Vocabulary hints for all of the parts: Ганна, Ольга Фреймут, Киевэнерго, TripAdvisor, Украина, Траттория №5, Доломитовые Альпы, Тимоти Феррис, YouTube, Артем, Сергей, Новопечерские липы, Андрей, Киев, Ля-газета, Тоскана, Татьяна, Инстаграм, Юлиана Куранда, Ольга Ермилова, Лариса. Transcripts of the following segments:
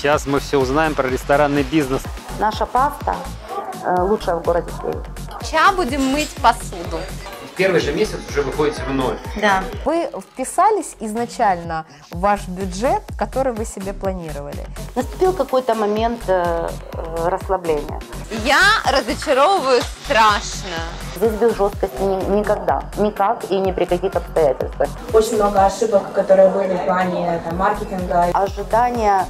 Сейчас мы все узнаем про ресторанный бизнес. Наша паста лучшая в городе Киеве. Сейчас будем мыть посуду. В первый же месяц уже выходите в ноль. Да. Вы вписались изначально в ваш бюджет, который вы себе планировали? Наступил какой-то момент расслабления. Я разочаровываюсь страшно. Здесь без жесткости никогда, никак и ни при каких обстоятельствах. Очень много ошибок, которые были в плане маркетинга. Ожидания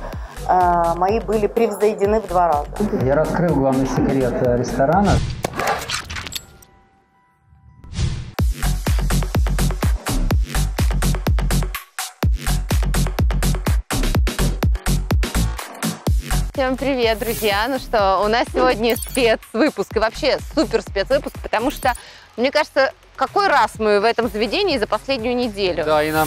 мои были превзойдены в 2 раза. Я раскрыл главный секрет ресторана. Всем привет, друзья! Ну что, у нас сегодня спецвыпуск, и вообще супер спецвыпуск, потому что, мне кажется, какой раз мы в этом заведении за последнюю неделю. Да, и нам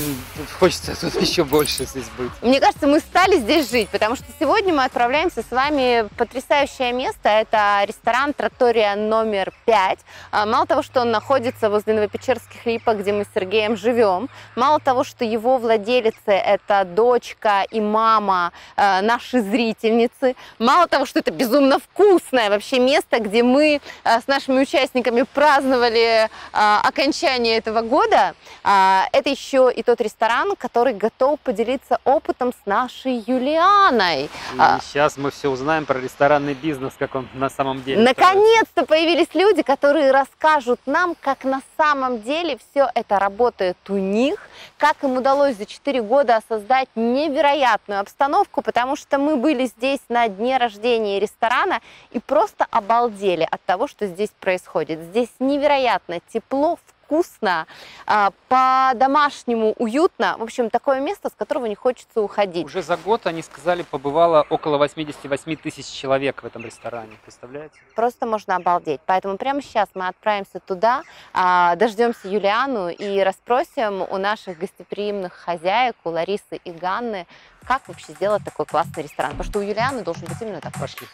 хочется тут еще больше здесь быть. Мне кажется, мы стали здесь жить, потому что сегодня мы отправляемся с вами в потрясающее место. Это ресторан «Траттория №5». Мало того, что он находится возле Новопечерских лип, где мы с Сергеем живем, мало того, что его владелицы – это дочка и мама нашей зрительницы, мало того, что это безумно вкусное вообще место, где мы с нашими участниками праздновали окончание этого года, это еще и тот ресторан, который готов поделиться опытом с нашей Юлианой. Сейчас мы все узнаем про ресторанный бизнес, как он на самом деле. Наконец-то появились люди, которые расскажут нам, как на самом деле все это работает у них, как им удалось за 4 года создать невероятную обстановку, потому что мы были здесь на дне рождения ресторана и просто обалдели от того, что здесь происходит. Здесь невероятно тепло, вкусно, по-домашнему уютно. В общем, такое место, с которого не хочется уходить. Уже за год, они сказали, побывало около 88 тысяч человек в этом ресторане. Представляете? Просто можно обалдеть. Поэтому прямо сейчас мы отправимся туда, дождемся Юлиану и расспросим у наших гостеприимных хозяек, у Ларисы и Ганны, как вообще сделать такой классный ресторан. Потому что у Юлианы должен быть именно такой. Пошли.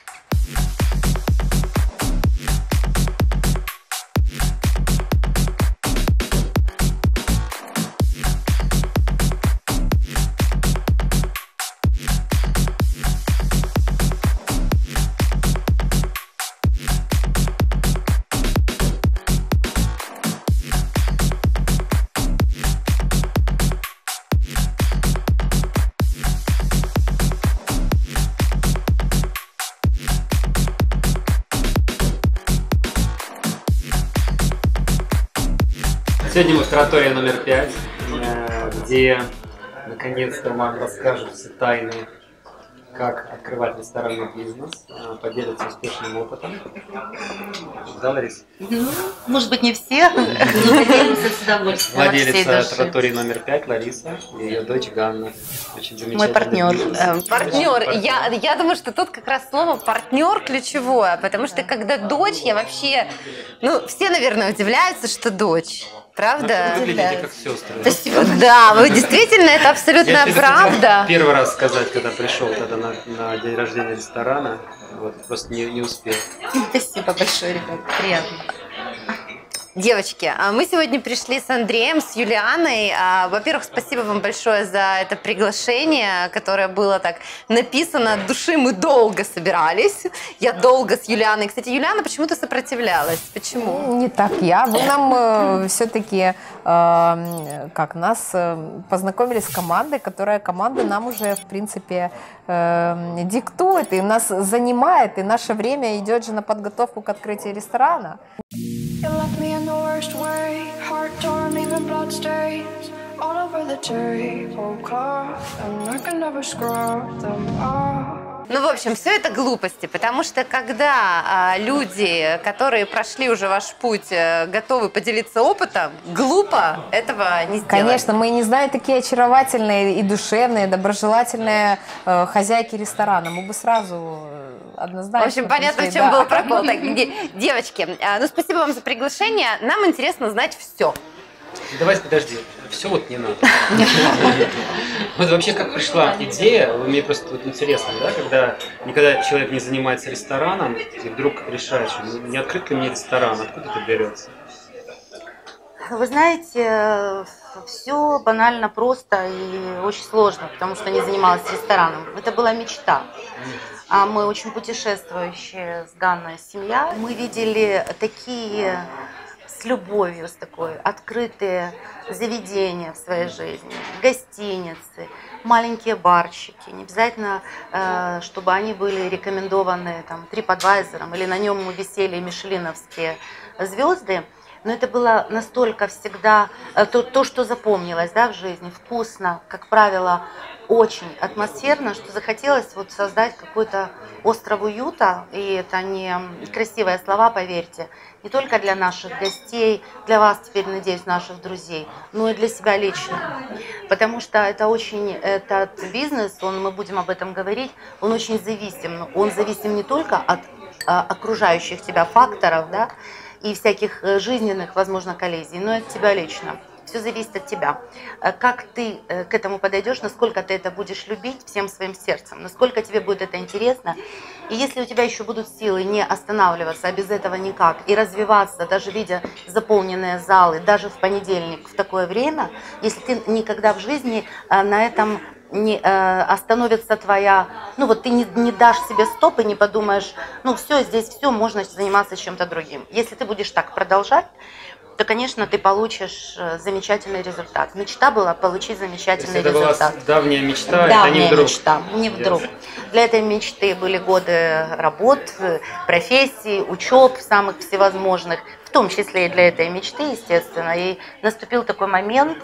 Сегодня мы в «Траттории №5», где наконец-то вам расскажут все тайны, как открывать ресторанный бизнес, поделиться успешным опытом. Да, Лариса? Может быть, не все, но поделимся с удовольствием. Владелица «Траттории №5» Лариса и ее дочь Ганна. Очень замечательный. Мой партнер. Партнер. Я думаю, что тут как раз слово «партнер» ключевое, потому что когда дочь, я вообще... Ну, все, наверное, удивляются, что дочь. Правда? Вы выглядите как сестры. То есть, да, вы действительно, это абсолютная правда. Первый раз сказать, когда пришел тогда на день рождения ресторана, вот, просто не успел. Спасибо большое, ребят, приятно. Девочки, мы сегодня пришли с Андреем, с Юлианой. Во-первых, спасибо вам большое за это приглашение, которое было так написано от души. Мы долго собирались. Я долго с Юлианой. Кстати, Юлиана почему-то сопротивлялась. Почему? Не так я. Вы нам все-таки как нас познакомили с командой, которая команда нам уже, в принципе, диктует и нас занимает. И наше время идет же на подготовку к открытию ресторана. You left me in the worst way, heart torn, leaving blood stains all over the tablecloth, and I can never scrub them off. Ну, в общем, все это глупости, потому что когда люди, которые прошли уже ваш путь, готовы поделиться опытом, глупо этого не сделать. Конечно, мы не знаем такие очаровательные и душевные, доброжелательные хозяйки ресторана. Мы бы сразу однозначно... В общем, понятно, в чем был прокол. Так, девочки, ну, спасибо вам за приглашение. Нам интересно знать все. Давайте, подожди, все вот не надо. Вот вообще как пришла идея, мне просто вот интересно, да, когда никогда человек не занимается рестораном, и вдруг решаешь, не открыть ли мне ресторан, откуда это берется? Вы знаете, все банально просто и очень сложно, потому что не занималась рестораном. Это была мечта. А мы очень путешествующая с Ганной семья. Мы видели такие с любовью, с такой открытые заведения в своей жизни, гостиницы, маленькие барчики. Не обязательно, чтобы они были рекомендованы там TripAdvisor или на нем мы висели мишелиновские звезды. Но это было настолько всегда то, что запомнилось, да, в жизни, вкусно, как правило, очень атмосферно, что захотелось вот создать какой-то остров уюта, и это не красивые слова, поверьте, не только для наших гостей, для вас теперь, надеюсь, наших друзей, но и для себя лично, потому что это очень, этот бизнес, мы будем об этом говорить, он очень зависим, он зависим не только от окружающих тебя факторов, да, и всяких жизненных, возможно, коллизий, но и от тебя лично. Все зависит от тебя. Как ты к этому подойдешь, насколько ты это будешь любить всем своим сердцем, насколько тебе будет это интересно. И если у тебя еще будут силы не останавливаться, а без этого никак, и развиваться, даже видя заполненные залы, даже в понедельник в такое время, если ты никогда в жизни на этом не остановится твоя, ну вот ты не дашь себе стоп и не подумаешь, ну все, здесь все, можно заниматься чем-то другим. Если ты будешь так продолжать, то, конечно, ты получишь замечательный результат. Мечта была получить замечательный результат. Это была давняя мечта, не вдруг. Для этой мечты были годы работ, профессий, учеб самых всевозможных, в том числе и для этой мечты, естественно. И наступил такой момент,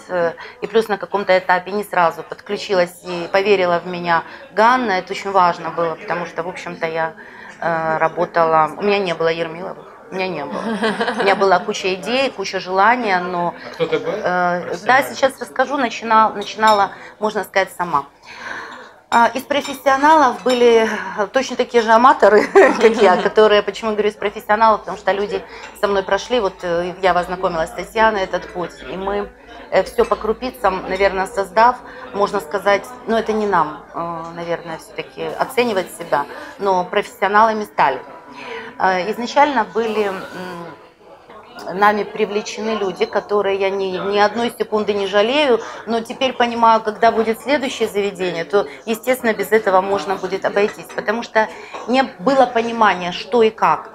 и плюс на каком-то этапе не сразу подключилась и поверила в меня Ганна. Это очень важно было, потому что, в общем-то, я работала, у меня не было Ермиловых. У меня не было. У меня была куча идей, куча желания, но... А кто ты был? Да, сейчас расскажу. Начинала, можно сказать, сама. Из профессионалов были точно такие же аматоры, как я, которые, почему говорю из профессионалов, потому что люди со мной прошли, вот я познакомилась с Татьяной, этот путь, и мы все по крупицам, наверное, создав, можно сказать, ну это не нам, наверное, все-таки оценивать себя, но профессионалами стали. Изначально были нами привлечены люди, которые я ни одной секунды не жалею, но теперь понимаю, когда будет следующее заведение, то, естественно, без этого можно будет обойтись, потому что не было понимания, что и как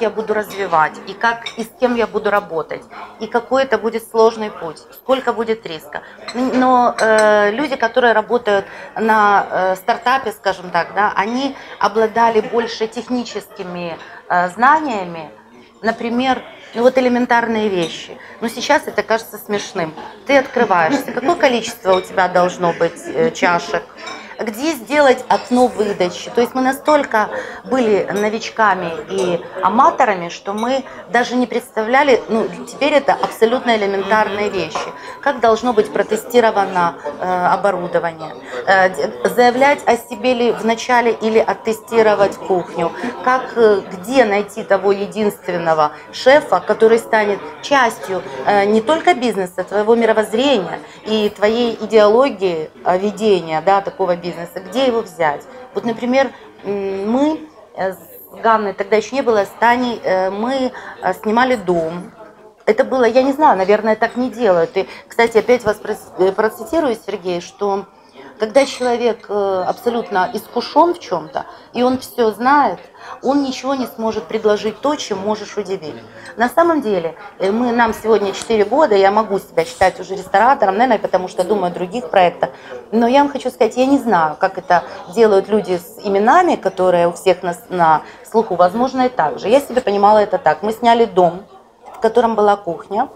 я буду развивать, и как и с кем я буду работать, и какой это будет сложный путь, сколько будет риска. Но люди, которые работают на стартапе, скажем так, да, они обладали больше техническими знаниями, например, ну вот элементарные вещи. Но сейчас это кажется смешным. Ты открываешься. Какое количество у тебя должно быть чашек? Где сделать окно выдачи? То есть мы настолько были новичками и аматорами, что мы даже не представляли, ну теперь это абсолютно элементарные вещи. Как должно быть протестировано оборудование? Заявлять о себе ли в начале или оттестировать кухню? Где найти того единственного шефа, который станет частью не только бизнеса, твоего мировоззрения и твоей идеологии ведения, да, такого бизнеса, где его взять. Вот, например, мы с Ганной, тогда еще не было, с Таней, мы снимали дом. Это было, я не знаю, наверное, так не делают. И, кстати, опять вас процитирую, Сергей, что когда человек абсолютно искушен в чем-то, и он все знает, он ничего не сможет предложить то, чем можешь удивить. На самом деле, нам сегодня 4 года, я могу себя считать уже ресторатором, наверное, потому что думаю о других проектах. Но я вам хочу сказать, я не знаю, как это делают люди с именами, которые у всех на слуху, возможно, и так же. Я себе понимала это так. Мы сняли дом, в котором была кухня.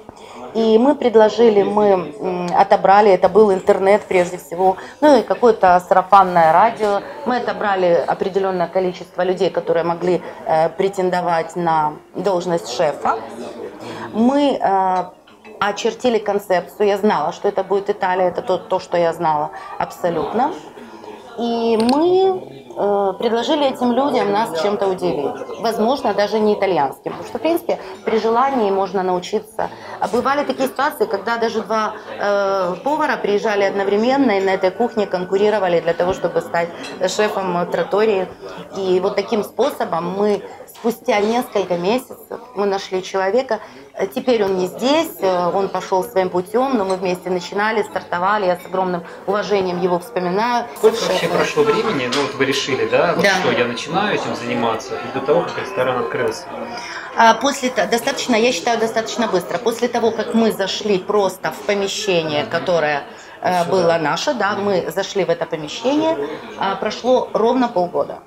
И мы предложили, мы отобрали, это был интернет прежде всего, ну и какое-то сарафанное радио. Мы отобрали определенное количество людей, которые могли претендовать на должность шефа. Мы очертили концепцию, я знала, что это будет Италия, это то, что я знала абсолютно. И мы предложили этим людям нас чем-то удивить. Возможно, даже не итальянским. Потому что, в принципе, при желании можно научиться. А бывали такие ситуации, когда даже два повара приезжали одновременно и на этой кухне конкурировали для того, чтобы стать шефом Траттории. И вот таким способом мы с Спустя несколько месяцев мы нашли человека. Теперь он не здесь, он пошел своим путем, но мы вместе начинали, стартовали. Я с огромным уважением его вспоминаю. Сколько вообще прошло времени? Ну вот вы решили, да, вот да, что я начинаю этим заниматься, и до того, как ресторан открылся? Достаточно, я считаю, достаточно быстро. После того, как мы зашли просто в помещение, которое было наше, да, мы зашли в это помещение, прошло ровно полгода.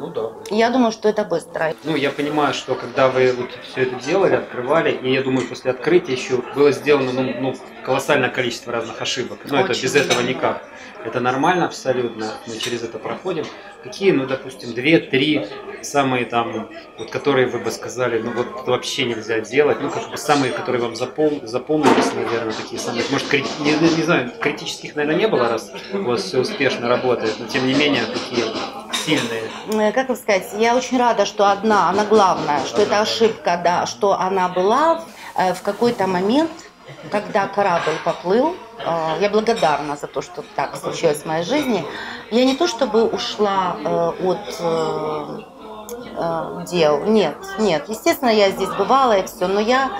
Ну да. Я думаю, что это быстро. Ну, я понимаю, что когда вы вот все это делали, открывали, и я думаю, после открытия еще было сделано колоссальное количество разных ошибок. Но это без этого никак. Это нормально абсолютно, мы через это проходим. Какие, ну, допустим, 2-3 самые там, вот, которые вы бы сказали, ну, вот вообще нельзя делать, ну, как бы самые, которые вам запомнились, наверное, такие самые, может, не знаю, критических, наверное, не было, раз у вас все успешно работает, но, тем не менее, такие сильные. Как вам сказать, я очень рада, что она главная, что это ошибка, да, что она была в какой-то момент, когда корабль поплыл. Я благодарна за то, что так случилось в моей жизни. Я не то чтобы ушла от дел, нет. Естественно, я здесь бывала и все, но я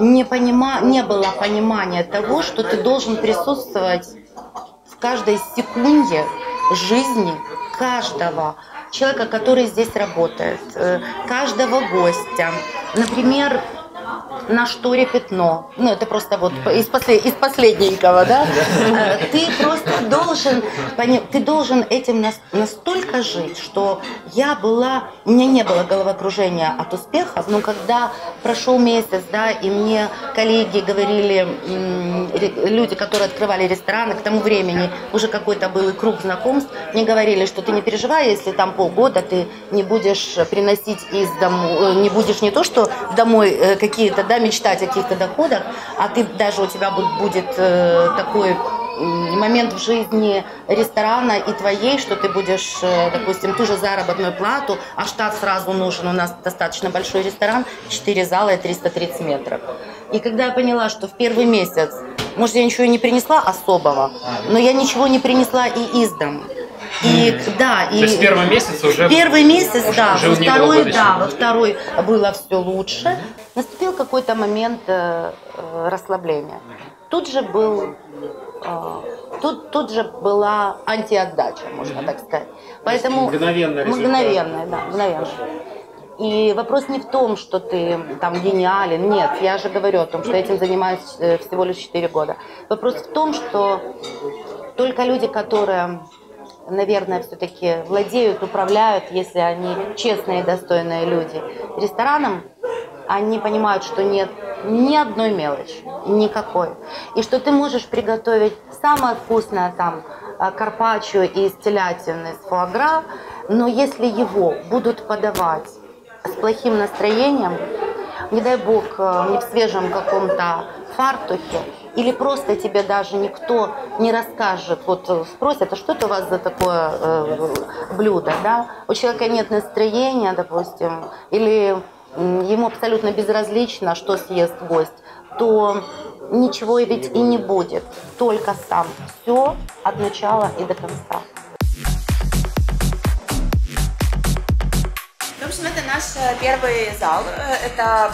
не было понимания того, что ты должен присутствовать в каждой секунде жизни каждого человека, который здесь работает, каждого гостя. Например, на шторе пятно. Ну, это просто вот из последненького, да? Ты просто должен этим настолько жить, что у меня не было головокружения от успехов, но когда прошел месяц, да, и мне коллеги говорили, люди, которые открывали рестораны, к тому времени уже какой-то был и круг знакомств, мне говорили, что ты не переживай, если там полгода ты не будешь приносить из дома, не будешь не то, что домой какие-то, да, мечтать о каких-то доходах, а ты даже у тебя будет такой момент в жизни ресторана и твоей, что ты будешь, допустим, ту же заработную плату, а штат сразу нужен. У нас достаточно большой ресторан, 4 зала и 330 метров. И когда я поняла, что в первый месяц, может, я ничего и не принесла особого, но я ничего не принесла и из дома. И да, то есть первый месяц, во второй было все лучше. Наступил какой-то момент расслабления. Тут же была антиотдача, можно так сказать. Поэтому мгновенная. И вопрос не в том, что ты там гениален, нет, я же говорю о том, что этим занимаюсь всего лишь 4 года. Вопрос в том, что только люди, которые, наверное, все-таки владеют, управляют, если они честные и достойные люди рестораном, они понимают, что нет ни одной мелочи, никакой. И что ты можешь приготовить самое вкусное там карпаччо из телятины, из фуагра, но если его будут подавать с плохим настроением, не дай бог, не в свежем каком-то фартухе, или просто тебе даже никто не расскажет, вот спросят, а что это у вас за такое блюдо, да? У человека нет настроения, допустим, или ему абсолютно безразлично, что съест гость, то ничего ведь и не будет, только сам. Все от начала и до конца. В общем, это наш первый зал, это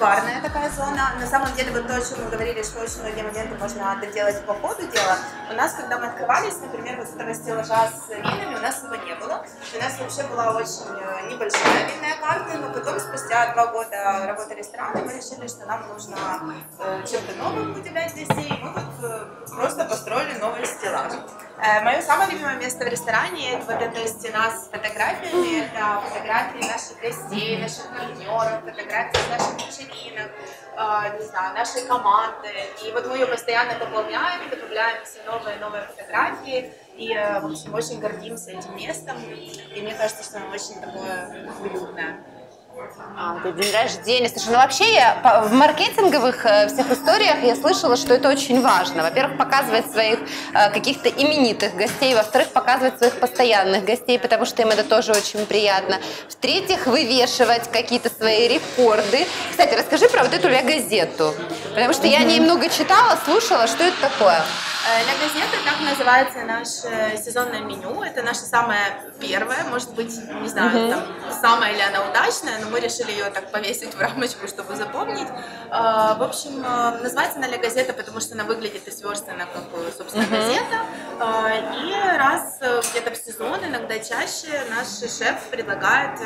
барная такая зона. На самом деле, вот то, о чем мы говорили, что очень многие моменты можно доделать по ходу дела. У нас, когда мы открывались, например, вот этого стеллажа с винами, у нас его не было. У нас вообще была очень небольшая винная карта, но потом, спустя 2 года работы ресторана, мы решили, что нам нужно чем-то новым удивлять гостей, и мы вот просто построили новый стеллаж. Мое самое любимое место в ресторане – это вот эта стена с фотографиями, это фотографии наших гостей, наших партнеров, фотографии наших вечеринок, не знаю, нашей команды. И вот мы ее постоянно дополняем, добавляем все новые фотографии. И, в общем, очень гордимся этим местом, и мне кажется, что оно очень такое уютное. День рождения. Слушай, ну вообще я в маркетинговых всех историях я слышала, что это очень важно. Во-первых, показывать своих каких-то именитых гостей, во-вторых, показывать своих постоянных гостей, потому что им это тоже очень приятно. В-третьих, вывешивать какие-то свои рекорды. Кстати, расскажи про вот эту «Ля-газету», потому что я о ней много читала, слушала, что это такое. «Ля-газета» — так называется наше сезонное меню. Это наше самое первое, может быть, не знаю, там, самое ли оно удачное, но мы решили ее так повесить в рамочку, чтобы запомнить. В общем, называется она «Ля-газета», потому что она выглядит и сверстана, как, собственно, газета. И раз где-то в сезон, иногда чаще, наш шеф предлагает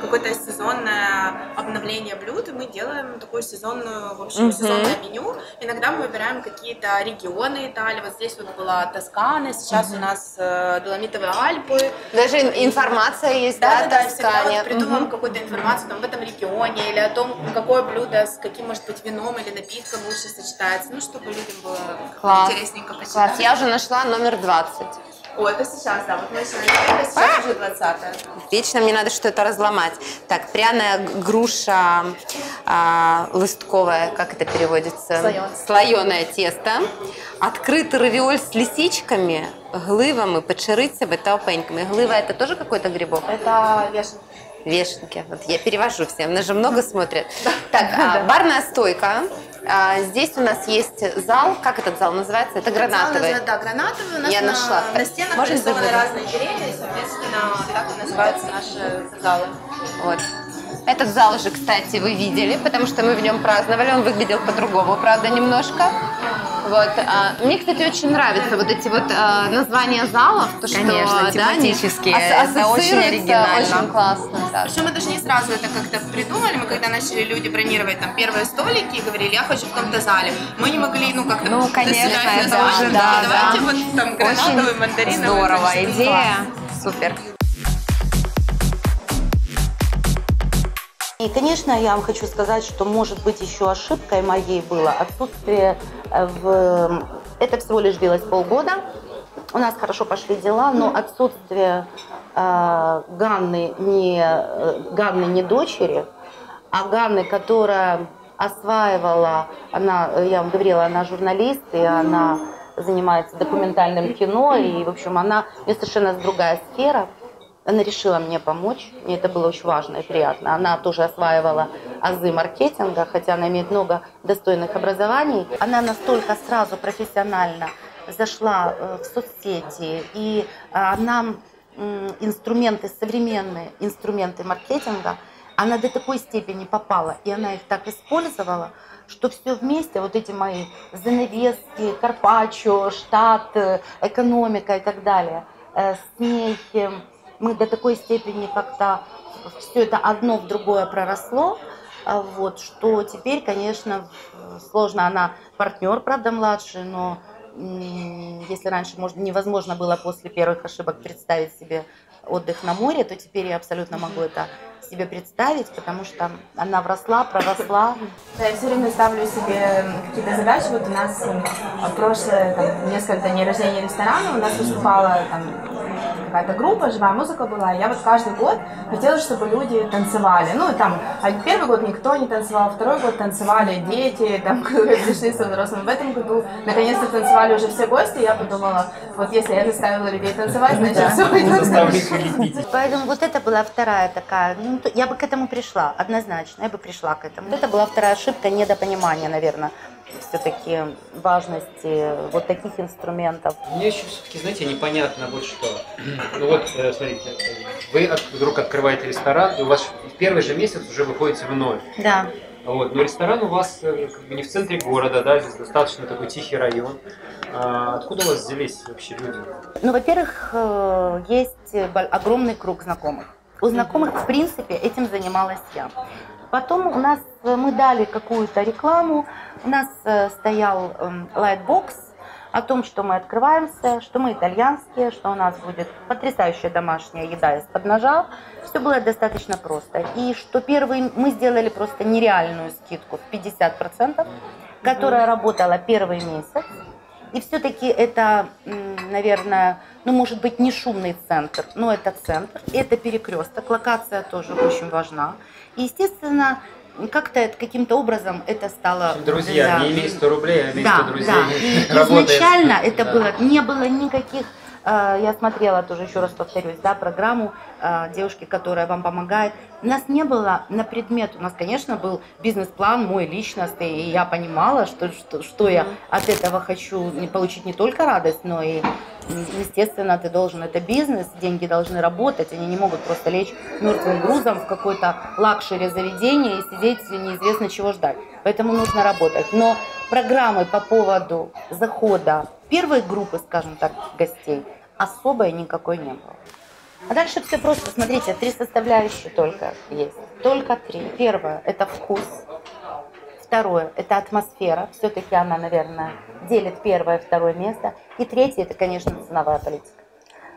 какое-то сезонное обновление блюд, и мы делаем такую сезонную, в общем, сезонное меню. Иногда мы выбираем какие-то регионы, там, вот здесь вот была Тоскана, сейчас у нас Доломитовые Альпы. Даже информация есть, да, Тоскана. Да, вот придумаем какую-то информацию там, в этом регионе, или о том, какое блюдо с каким, может быть, вином или напитком лучше сочетается, ну, чтобы людям было интересненько почитать. Класс, я уже нашла номер 20. О, это сейчас, да, вот мы еще начали, сейчас уже 20-е. Вечно мне надо что-то разломать. Так, пряная груша лыстковая, как это переводится? Слоеное тесто. Открытый равиоль с лисичками, гливами, печерицами, таупеньками. Глива – это тоже какой-то грибок? Это вешенки. Вешенки. Вот я перевожу всем, нас же много смотрят. Так, барная стойка. Здесь у нас есть зал, как этот зал называется? Это гранатовый. Да, гранатовый. У нас я нашла. На стенах нарисованы разные деревья, и, соответственно, так и называются наши залы. Вот. Этот зал уже, кстати, вы видели, потому что мы в нем праздновали. Он выглядел по-другому, правда, немножко. Вот. Мне, кстати, очень нравятся вот эти вот названия залов. То, конечно, что, тематические. Да, это очень оригинально. Очень классно. Да. Причем мы даже не сразу это как-то придумали. Мы когда начали люди бронировать там первые столики и говорили, я хочу в каком-то зале. Мы не могли, ну, как-то... Ну, конечно, это уже, да, давайте вот там гранатовый, мандариновый. Здорово, идея. Супер. И, конечно, я вам хочу сказать, что, может быть, еще ошибкой моей было отсутствие в... Это всего лишь длилось полгода. У нас хорошо пошли дела, но отсутствие Ганны не дочери, а Ганны, которая осваивала, она, я вам говорила, она журналист, и она занимается документальным кино, и, в общем, она, у нее совершенно другая сфера. Она решила мне помочь, мне это было очень важно и приятно. Она тоже осваивала азы маркетинга, хотя она имеет много достойных образований. Она настолько сразу профессионально зашла в соцсети, и нам инструменты, современные инструменты маркетинга, она до такой степени попала, и она их так использовала, что все вместе, вот эти мои занавески, карпаччо, штат, экономика и так далее, с ней... Мы до такой степени как-то все это одно в другое проросло, вот, что теперь, конечно, сложно. Она партнер, правда, младший, но если раньше невозможно было после первых ошибок представить себе отдых на море, то теперь я абсолютно могу это себе представить, потому что она вросла, проросла. Да, я все время ставлю себе какие-то задачи. Вот у нас прошлое, там, несколько дней рождения ресторана, у нас выступала какая-то группа, живая музыка была, и я вот каждый год хотела, чтобы люди танцевали. Ну, там, первый год никто не танцевал, второй год танцевали дети, там, пришли со взрослыми. В этом году, наконец-то, танцевали уже все гости, и я подумала, вот если я заставила людей танцевать, значит, все будет. Поэтому вот это была вторая такая, ну, я бы к этому пришла, однозначно, я бы пришла к этому. Вот это была вторая ошибка, недопонимание, наверное, все-таки важности вот таких инструментов. Мне еще все-таки, знаете, непонятно вот что. Ну вот, смотрите, вы вдруг открываете ресторан, и у вас в первый же месяц уже выходите в ноль. Да. Вот, но ресторан у вас как бы не в центре города, да, здесь достаточно такой тихий район. А откуда у вас взялись вообще люди? Ну, во-первых, есть огромный круг знакомых. У знакомых, в принципе, этим занималась я. Потом у нас, мы дали какую-то рекламу, у нас стоял лайтбокс о том, что мы открываемся, что мы итальянские, что у нас будет потрясающая домашняя еда из-под ножа. Все было достаточно просто. И что первый, мы сделали просто нереальную скидку в 50%, которая работала первый месяц. И все-таки это, наверное, ну, может быть, не шумный центр, но это центр, это перекресток, локация тоже очень важна. И, естественно, как-то каким-то образом это стало... Друзья, да, не имей 100 рублей, а имей 100 друзей. Да. Изначально это было, не было никаких... Я смотрела тоже, еще раз повторюсь, да, программу девушки, которая вам помогает. У нас не было на предмет, у нас, конечно, был бизнес-план мой личностный, и я понимала, что я от этого хочу получить не только радость, но и, естественно, ты должен, это бизнес, деньги должны работать, они не могут просто лечь мертвым грузом в какое-то лакшери заведение и сидеть неизвестно чего ждать. Поэтому нужно работать. Но программы по поводу захода первой группы, скажем так, гостей особой никакой не было. А дальше все просто, смотрите, 3 составляющие только есть. Только 3. Первое – это вкус. Второе – это атмосфера. Все-таки она, наверное, делит первое и второе место. И третье – это, конечно, ценовая политика.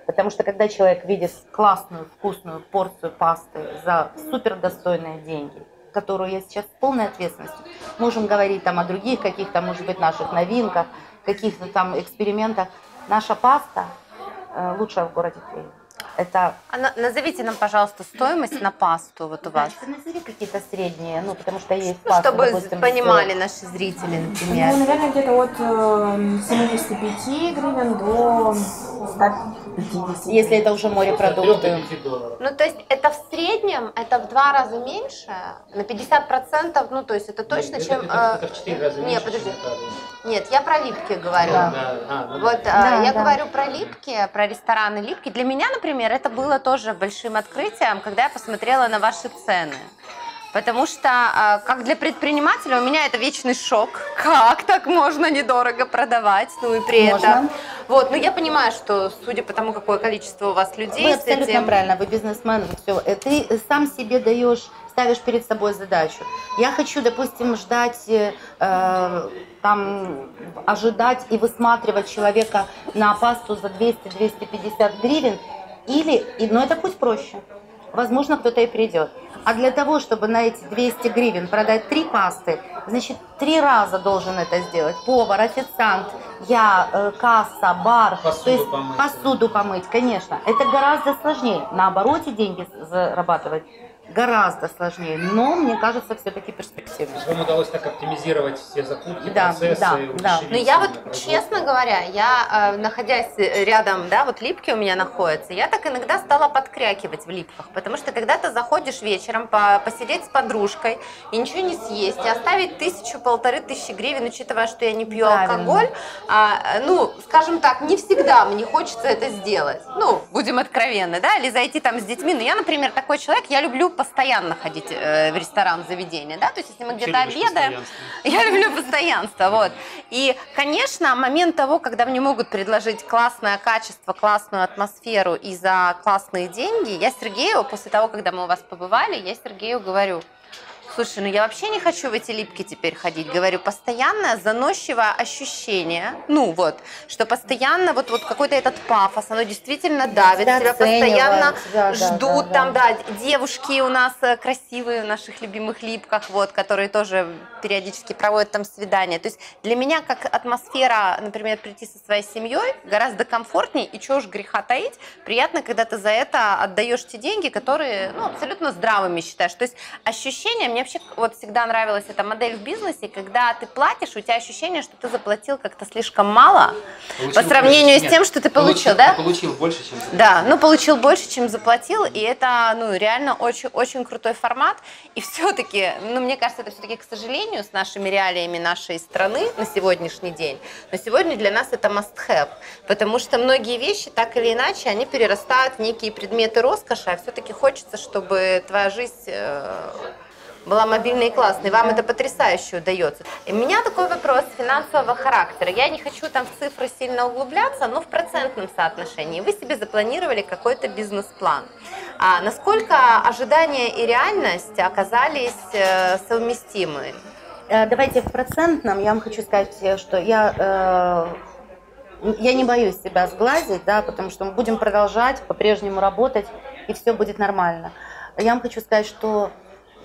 Потому что когда человек видит классную, вкусную порцию пасты за супердостойные деньги, которую я сейчас с полной ответственностью, можем говорить там о других каких-то, может быть, наших новинках, каких-то там экспериментах. Наша паста лучшая в городе Киеве. Это... назовите нам, пожалуйста, стоимость на пасту вот у вас. Назови какие-то средние, ну, потому что есть паста, чтобы, допустим, понимали наши зрители, например. Ну, наверное, где-то от 75 гривен до 150. Если это уже морепродукты. Ну, то есть это в среднем, это в 2 раза меньше, на 50%, ну, то есть это точно, чем... Это в 4 раза меньше. Нет, подожди. Нет, я про липки говорю. Я говорю про липки, про рестораны липки. Для меня, например, это было тоже большим открытием, когда я посмотрела на ваши цены. Потому что, как для предпринимателя, у меня это вечный шок. Как так можно недорого продавать? Ну и при этом... Вот, ну я понимаю, что судя по тому, какое количество у вас людей... Вы абсолютно правильно, вы бизнесмен, все. Ты сам себе даешь, ставишь перед собой задачу. Я хочу, допустим, ждать, ожидать и высматривать человека на пасту за 200-250 гривен. Но это путь проще. Возможно, кто-то и придет. А для того, чтобы на эти 200 гривен продать 3 пасты, значит, 3 раза должен это сделать. Повар, официант, я, касса, бар. Посуду помыть, конечно. Это гораздо сложнее. На обороте деньги зарабатывать гораздо сложнее. Но, мне кажется, все-таки перспективно. Вам удалось так оптимизировать все закупки, процессы. Да. Но я вот, честно говоря, я, находясь рядом, да, вот липки у меня находятся, я так иногда стала подкрякивать в липках. Потому что, когда ты заходишь вечером посидеть с подружкой и ничего не съесть, и оставить 1000-1500 гривен, учитывая, что я не пью алкоголь, ну, скажем так, не всегда мне хочется это сделать. Ну, будем откровенны, да, или зайти там с детьми. Но я, например, такой человек, я люблю постоянно ходить в ресторан, заведение, да, то есть если мы где-то обедаем, я люблю постоянство, вот. И, конечно, момент того, когда мне могут предложить классное качество, классную атмосферу и за классные деньги, я Сергею, после того, когда мы у вас побывали, я Сергею говорю: слушай, ну я вообще не хочу в эти липки теперь ходить. Говорю, постоянное заносчивое ощущение, ну вот, что постоянно вот какой-то этот пафос, оно действительно давит, тебя постоянно ждут там, да, девушки у нас красивые в наших любимых липках, вот, которые тоже периодически проводят там свидания. То есть для меня как атмосфера, например, прийти со своей семьей гораздо комфортнее, и чего уж греха таить, приятно, когда ты за это отдаешь те деньги, которые, ну, абсолютно здравыми считаешь. То есть ощущение мне вообще вот всегда нравилась эта модель в бизнесе, когда ты платишь, у тебя ощущение, что ты заплатил как-то слишком мало по сравнению с тем, что ты получил, да? Получил больше, чем заплатил. Да, ну получил больше, чем заплатил, и это, ну, реально очень-очень крутой формат. И все-таки, ну, мне кажется, это все-таки, к сожалению, с нашими реалиями нашей страны на сегодняшний день. Но сегодня для нас это must-have, потому что многие вещи, так или иначе, они перерастают в некие предметы роскоши, а все-таки хочется, чтобы твоя жизнь... была мобильной и классной, вам это потрясающе удается. У меня такой вопрос финансового характера. Я не хочу там в цифры сильно углубляться, но в процентном соотношении. Вы себе запланировали какой-то бизнес-план. А насколько ожидания и реальность оказались совместимы? Давайте в процентном. Я вам хочу сказать, что я не боюсь себя сглазить, да, потому что мы будем продолжать по-прежнему работать, и все будет нормально. Я вам хочу сказать, что...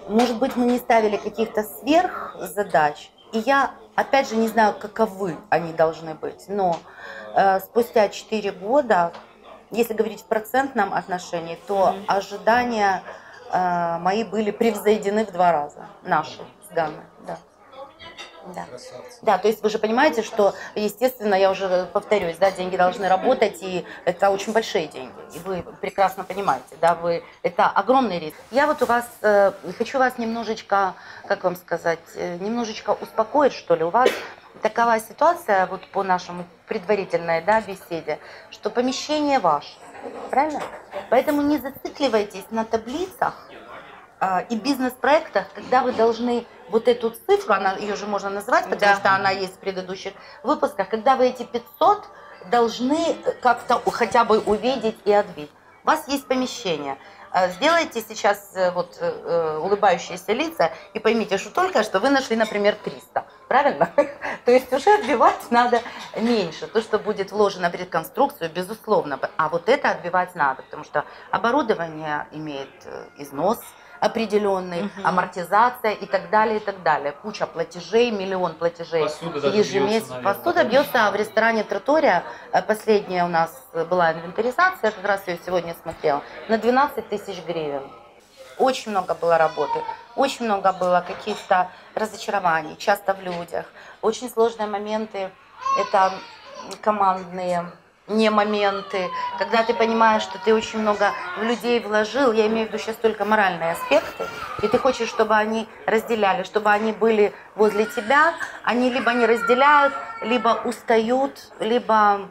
Может быть, мы не ставили каких-то сверхзадач, и я, опять же, не знаю, каковы они должны быть, но спустя 4 года если говорить в процентном отношении, то ожидания мои были превзойдены в 2 раза, наши с Ганной, да. Да. Да, то есть вы же понимаете, что, естественно, я уже повторюсь, да, деньги должны работать, и это очень большие деньги, и вы прекрасно понимаете, да, вы, это огромный риск. Я вот у вас, хочу вас немножечко, как вам сказать, немножечко успокоить, что ли, у вас такова ситуация, вот по нашему предварительной, да, беседе, что помещение ваше, правильно? Поэтому не зацикливайтесь на таблицах и бизнес-проектах, когда вы должны вот эту цифру, она, ее же можно назвать, потому что она есть в предыдущих выпусках, когда вы эти 500 должны как-то хотя бы увидеть и отбить. У вас есть помещение. Сделайте сейчас вот улыбающиеся лица и поймите, что только что вы нашли, например, 300, правильно? То есть уже отбивать надо меньше. То, что будет вложено в реконструкцию, безусловно. А вот это отбивать надо, потому что оборудование имеет износ определенный, амортизация и так далее, и так далее. Куча платежей, миллион платежей ежемесячно. Посуда бьется, а в ресторане «Траттория» последняя у нас была инвентаризация, как раз ее сегодня смотрела, на 12 тысяч гривен. Очень много было работы, очень много было каких-то разочарований, часто в людях. Очень сложные моменты, это командные не моменты, когда ты понимаешь, что ты очень много в людей вложил, я имею в виду сейчас только моральные аспекты, и ты хочешь, чтобы они разделяли, чтобы они были возле тебя, они либо не разделяют, либо устают, либо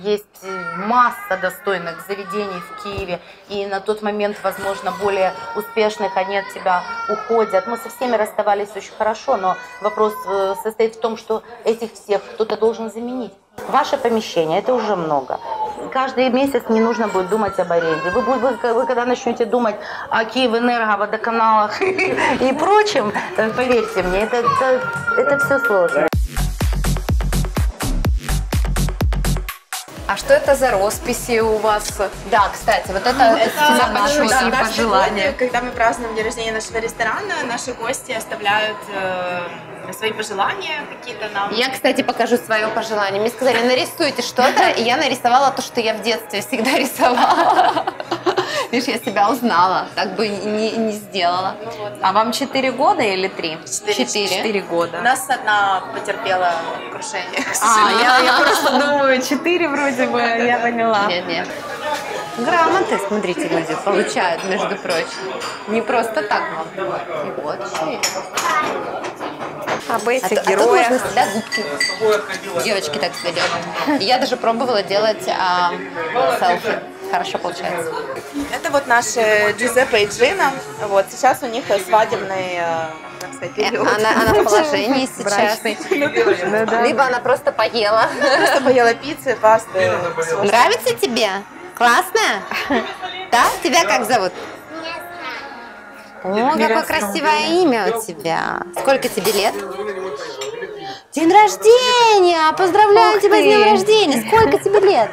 есть масса достойных заведений в Киеве, и на тот момент, возможно, более успешных, они от тебя уходят. Мы со всеми расставались очень хорошо, но вопрос состоит в том, что этих всех кто-то должен заменить. Ваше помещение, это уже много. Каждый месяц не нужно будет думать об аренде. Вы когда начнете думать о Киевэнерго, водоканалах и прочем, поверьте мне, это все сложно. А что это за росписи у вас? Да, кстати, вот это наши пожелания. Когда мы празднуем день рождения нашего ресторана, наши гости оставляют свои пожелания какие-то нам. Я, кстати, покажу свое пожелание. Мне сказали, нарисуйте что-то, и я нарисовала то, что я в детстве всегда рисовала. Видишь, я себя узнала, так бы не сделала. Ну, вот, да. А вам 4 года или 3? 4 года. У нас одна потерпела крушение. Я просто думаю, 4 вроде бы, я поняла. Нет. Грамоты, смотрите, люди получают, между прочим. Не просто так. И вот еще об этих героях. Тут можно всегда губки. Девочки так себя делают. Я даже пробовала делать селфи. Хорошо получается. Это вот наши Джузеппе и Джина. Вот, сейчас у них свадебный, так сказать, период. Она в положении сейчас. Либо она просто поела. Просто поела пиццы, пасты. Нравится тебе? Классная? Да? Тебя как зовут? О, какое красивое имя у тебя. Сколько тебе лет? День рождения! Поздравляю тебя с днем рождения! Сколько тебе лет?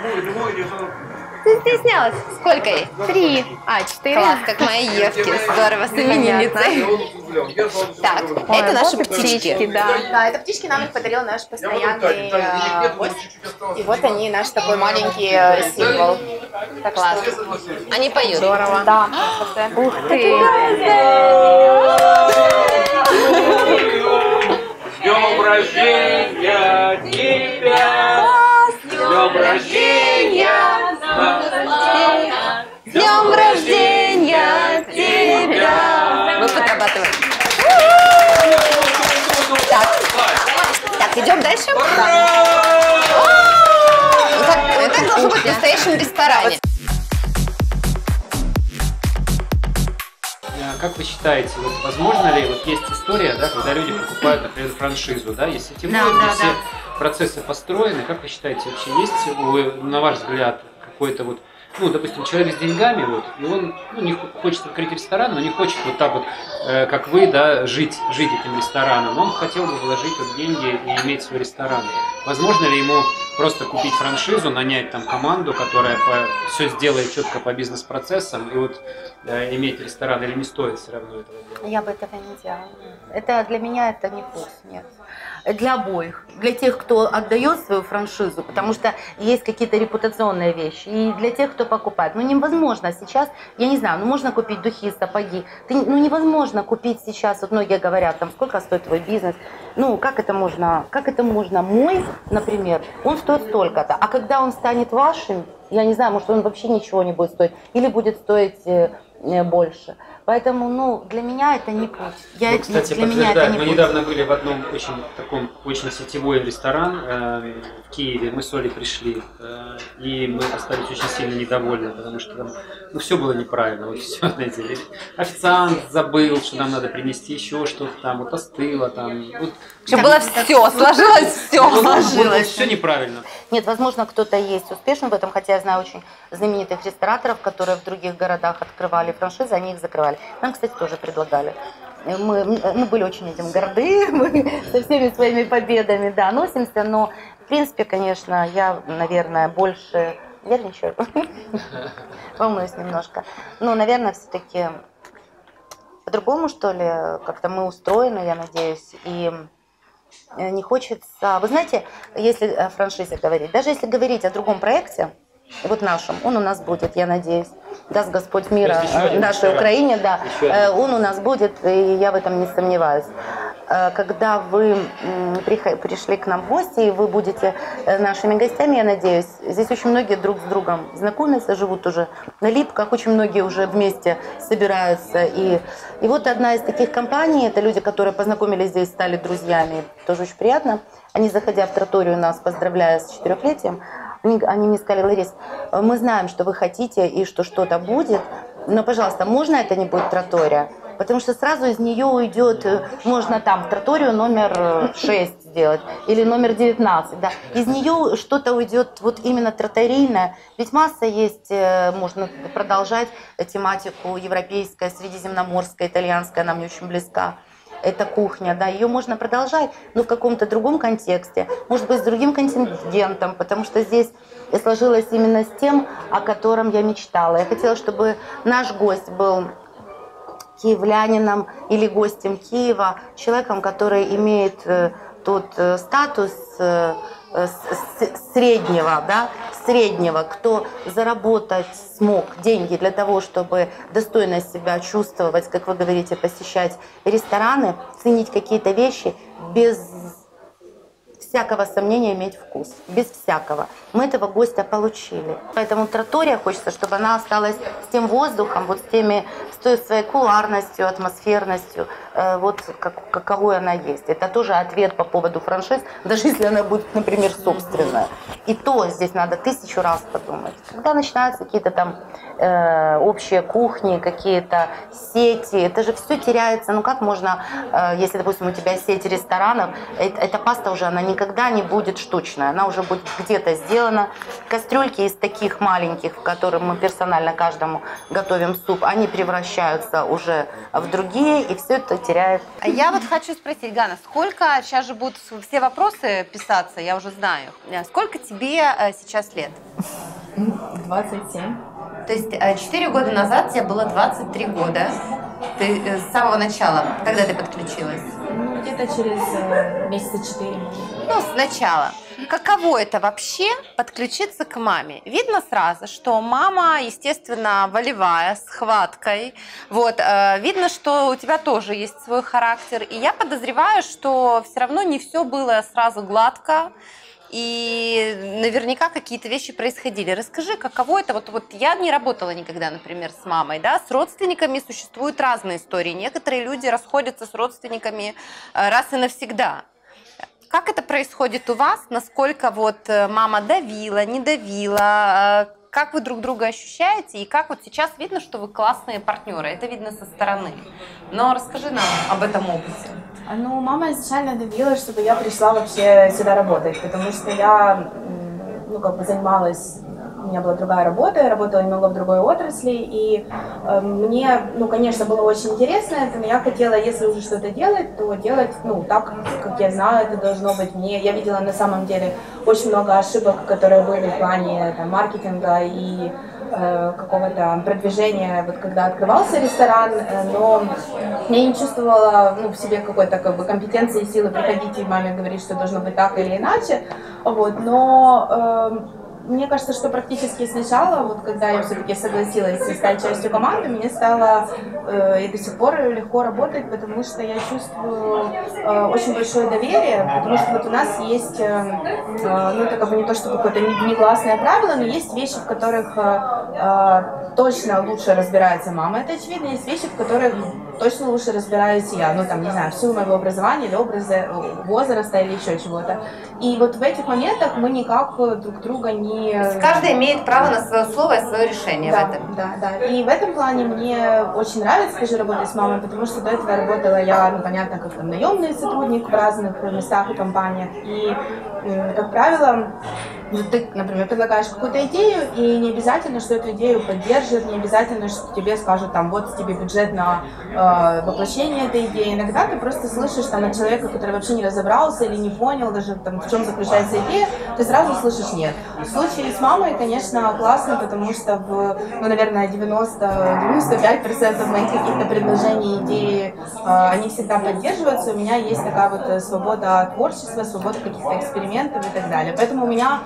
Ты стеснялась? Сколько ей? 3. 4. Класс, как мои Евки. Здорово, с именинницей. Так, это наши птички. Да, это птички нам их подарил наш постоянный гость. И вот они, наш такой маленький символ. Так классно. Они поют. Здорово. Да. Ух ты. С днем рождения тебя! С днем рождения! С днем рождения тебя! Мы подрабатываем. Так, идем дальше. Это должно быть в настоящем ресторане. Как вы считаете, вот возможно ли, вот есть история, да, когда люди покупают, например, франшизу, да, есть сетевой, все процессы построены, как вы считаете, вообще есть, на ваш взгляд, какой-то вот, ну, допустим, человек с деньгами, вот, и он, ну, не хочет открыть ресторан, но не хочет вот так вот, как вы, да, жить этим рестораном. Он хотел бы вложить вот деньги и иметь свой ресторан. Возможно ли ему просто купить франшизу, нанять там команду, которая все сделает четко по бизнес-процессам, и вот иметь ресторан, или не стоит все равно этого делать? Я бы этого не делала. Это для меня это не вкус, нет. для обоих, для тех, кто отдает свою франшизу, потому что есть какие-то репутационные вещи, и для тех, кто покупает. Ну, невозможно сейчас, я не знаю, ну, можно купить духи, сапоги, ну, невозможно купить сейчас, вот многие говорят, там, сколько стоит твой бизнес, ну, как это можно, мой, например, он стоит столько-то, а когда он станет вашим, я не знаю, может, он вообще ничего не будет стоить, или будет стоить больше. Поэтому, ну, для меня это не путь. Я, кстати, для меня это не путь. Мы недавно были в одном очень таком очень сетевой ресторан в Киеве. Мы с Олей пришли, и мы остались очень сильно недовольны, потому что там, ну, все было неправильно. Вот, все, знаете, официант забыл, что нам надо принести еще что-то там, вот остыло там. Вот, все было, все сложилось, все сложилось. Все неправильно. Нет, возможно, кто-то есть успешен в этом, хотя я знаю очень знаменитых рестораторов, которые в других городах открывали франшизы, они их закрывали. Нам, кстати, тоже предлагали. Мы были очень этим горды, мы со всеми своими победами, да, носимся, но, в принципе, конечно, я, наверное, больше верничаю, волнуюсь немножко, но, наверное, все-таки по-другому, что ли, как-то мы устроены, я надеюсь, и не хочется, вы знаете, если о франшизе говорить, даже если говорить о другом проекте, вот нашем, он у нас будет, я надеюсь, даст Господь мира нашей Украине, да, он у нас будет, и я в этом не сомневаюсь. Когда вы пришли к нам в гости, и вы будете нашими гостями, я надеюсь, здесь очень многие друг с другом знакомятся, живут уже на Липках, очень многие уже вместе собираются. И вот одна из таких компаний, это люди, которые познакомились здесь, стали друзьями, тоже очень приятно. Они, заходя в Тратторию, нас поздравляя с 4-летием, они мне сказали: Ларис, мы знаем, что вы хотите и что что-то будет, но, пожалуйста, можно это не будет Траттория? Потому что сразу из нее уйдет, можно там Тратторию номер 6 сделать или номер 19. Да. Из нее что-то уйдет вот именно тратторийное. Ведь масса есть, можно продолжать тематику европейская, средиземноморская, итальянская, она мне очень близка. Это кухня, да, ее можно продолжать, но в каком-то другом контексте, может быть, с другим контингентом, потому что здесь сложилось именно с тем, о котором я мечтала. Я хотела, чтобы наш гость был киевлянином или гостем Киева, человеком, который имеет тот статус среднего, да, среднего, кто заработать смог деньги для того, чтобы достойно себя чувствовать, как вы говорите, посещать рестораны, ценить какие-то вещи, без всякого сомнения иметь вкус, без всякого. Мы этого гостя получили. Поэтому Траттория, хочется, чтобы она осталась с тем воздухом, вот с той своей кулуарностью, атмосферностью, вот каковой она есть. Это тоже ответ по поводу франшиз, даже если она будет, например, собственная. И то здесь надо 1000 раз подумать. Когда начинаются какие-то там общие кухни, какие-то сети, это же все теряется. Ну как можно, если, допустим, у тебя сеть ресторанов, эта паста уже, она не никогда не будет штучная, она уже будет где-то сделана. Кастрюльки из таких маленьких, в которых мы персонально каждому готовим суп, они превращаются уже в другие, и все это теряет. А я вот хочу спросить, Гана, сколько, сейчас же будут все вопросы писаться, я уже знаю, сколько тебе сейчас лет? 27. То есть 4 года назад тебе было 23 года, ты с самого начала, когда ты подключилась? Где-то через месяца 4. Ну, сначала. Каково это вообще подключиться к маме? Видно сразу, что мама, естественно, волевая, с хваткой. Вот, видно, что у тебя тоже есть свой характер. И я подозреваю, что все равно не все было сразу гладко. И наверняка какие-то вещи происходили. Расскажи, каково это? Вот я не работала никогда, например, с мамой, да, с родственниками существуют разные истории. Некоторые люди расходятся с родственниками раз и навсегда. Как это происходит у вас? Насколько вот мама давила, не давила? Как вы друг друга ощущаете? И как вот сейчас видно, что вы классные партнеры? Это видно со стороны. Но расскажи нам об этом опыте. Ну, мама изначально давила, чтобы я пришла вообще сюда работать, потому что я, ну, как бы занималась у меня была другая работа, я работала немного в другой отрасли, и мне, ну, конечно, было очень интересно, это я хотела, если уже что-то делать, то делать, ну, так, как я знаю, это должно быть мне. Я видела на самом деле очень много ошибок, которые были в плане там, маркетинга и какого-то продвижения, вот когда открывался ресторан, но я не чувствовала, ну, в себе какой-то как бы компетенции, силы приходить и маме говорить, что должно быть так или иначе, вот, но мне кажется, что практически сначала, вот когда я все-таки согласилась стать частью команды, мне стало и до сих пор легко работать, потому что я чувствую очень большое доверие, потому что вот у нас есть, ну это как бы не то, что какое-то негласное правило, но есть вещи, в которых точно лучше разбирается мама, это очевидно, есть вещи, в которых точно лучше разбираюсь я, ну там, не знаю, в силу моего образования или образа, возраста или еще чего-то. И вот в этих моментах мы никак друг друга не... Каждый имеет право на свое слово и свое решение, да, в этом. Да, да. И в этом плане мне очень нравится даже работать с мамой, потому что до этого работала я, ну понятно, как там, наемный сотрудник в разных местах и компаниях. И, как правило, ты, например, предлагаешь какую-то идею, и не обязательно, что эту идею поддержат, не обязательно, что тебе скажут, там, вот тебе бюджет на воплощение этой идеи. Иногда ты просто слышишь там, от человека, который вообще не разобрался или не понял даже, там, в чем заключается идея, ты сразу слышишь «нет». В случае с мамой, конечно, классно, потому что, в, ну, наверное, 90-95% моих каких-то предложений, идеи, они всегда поддерживаются. У меня есть такая вот свобода творчества, свобода каких-то экспериментов и так далее. Поэтому у меня,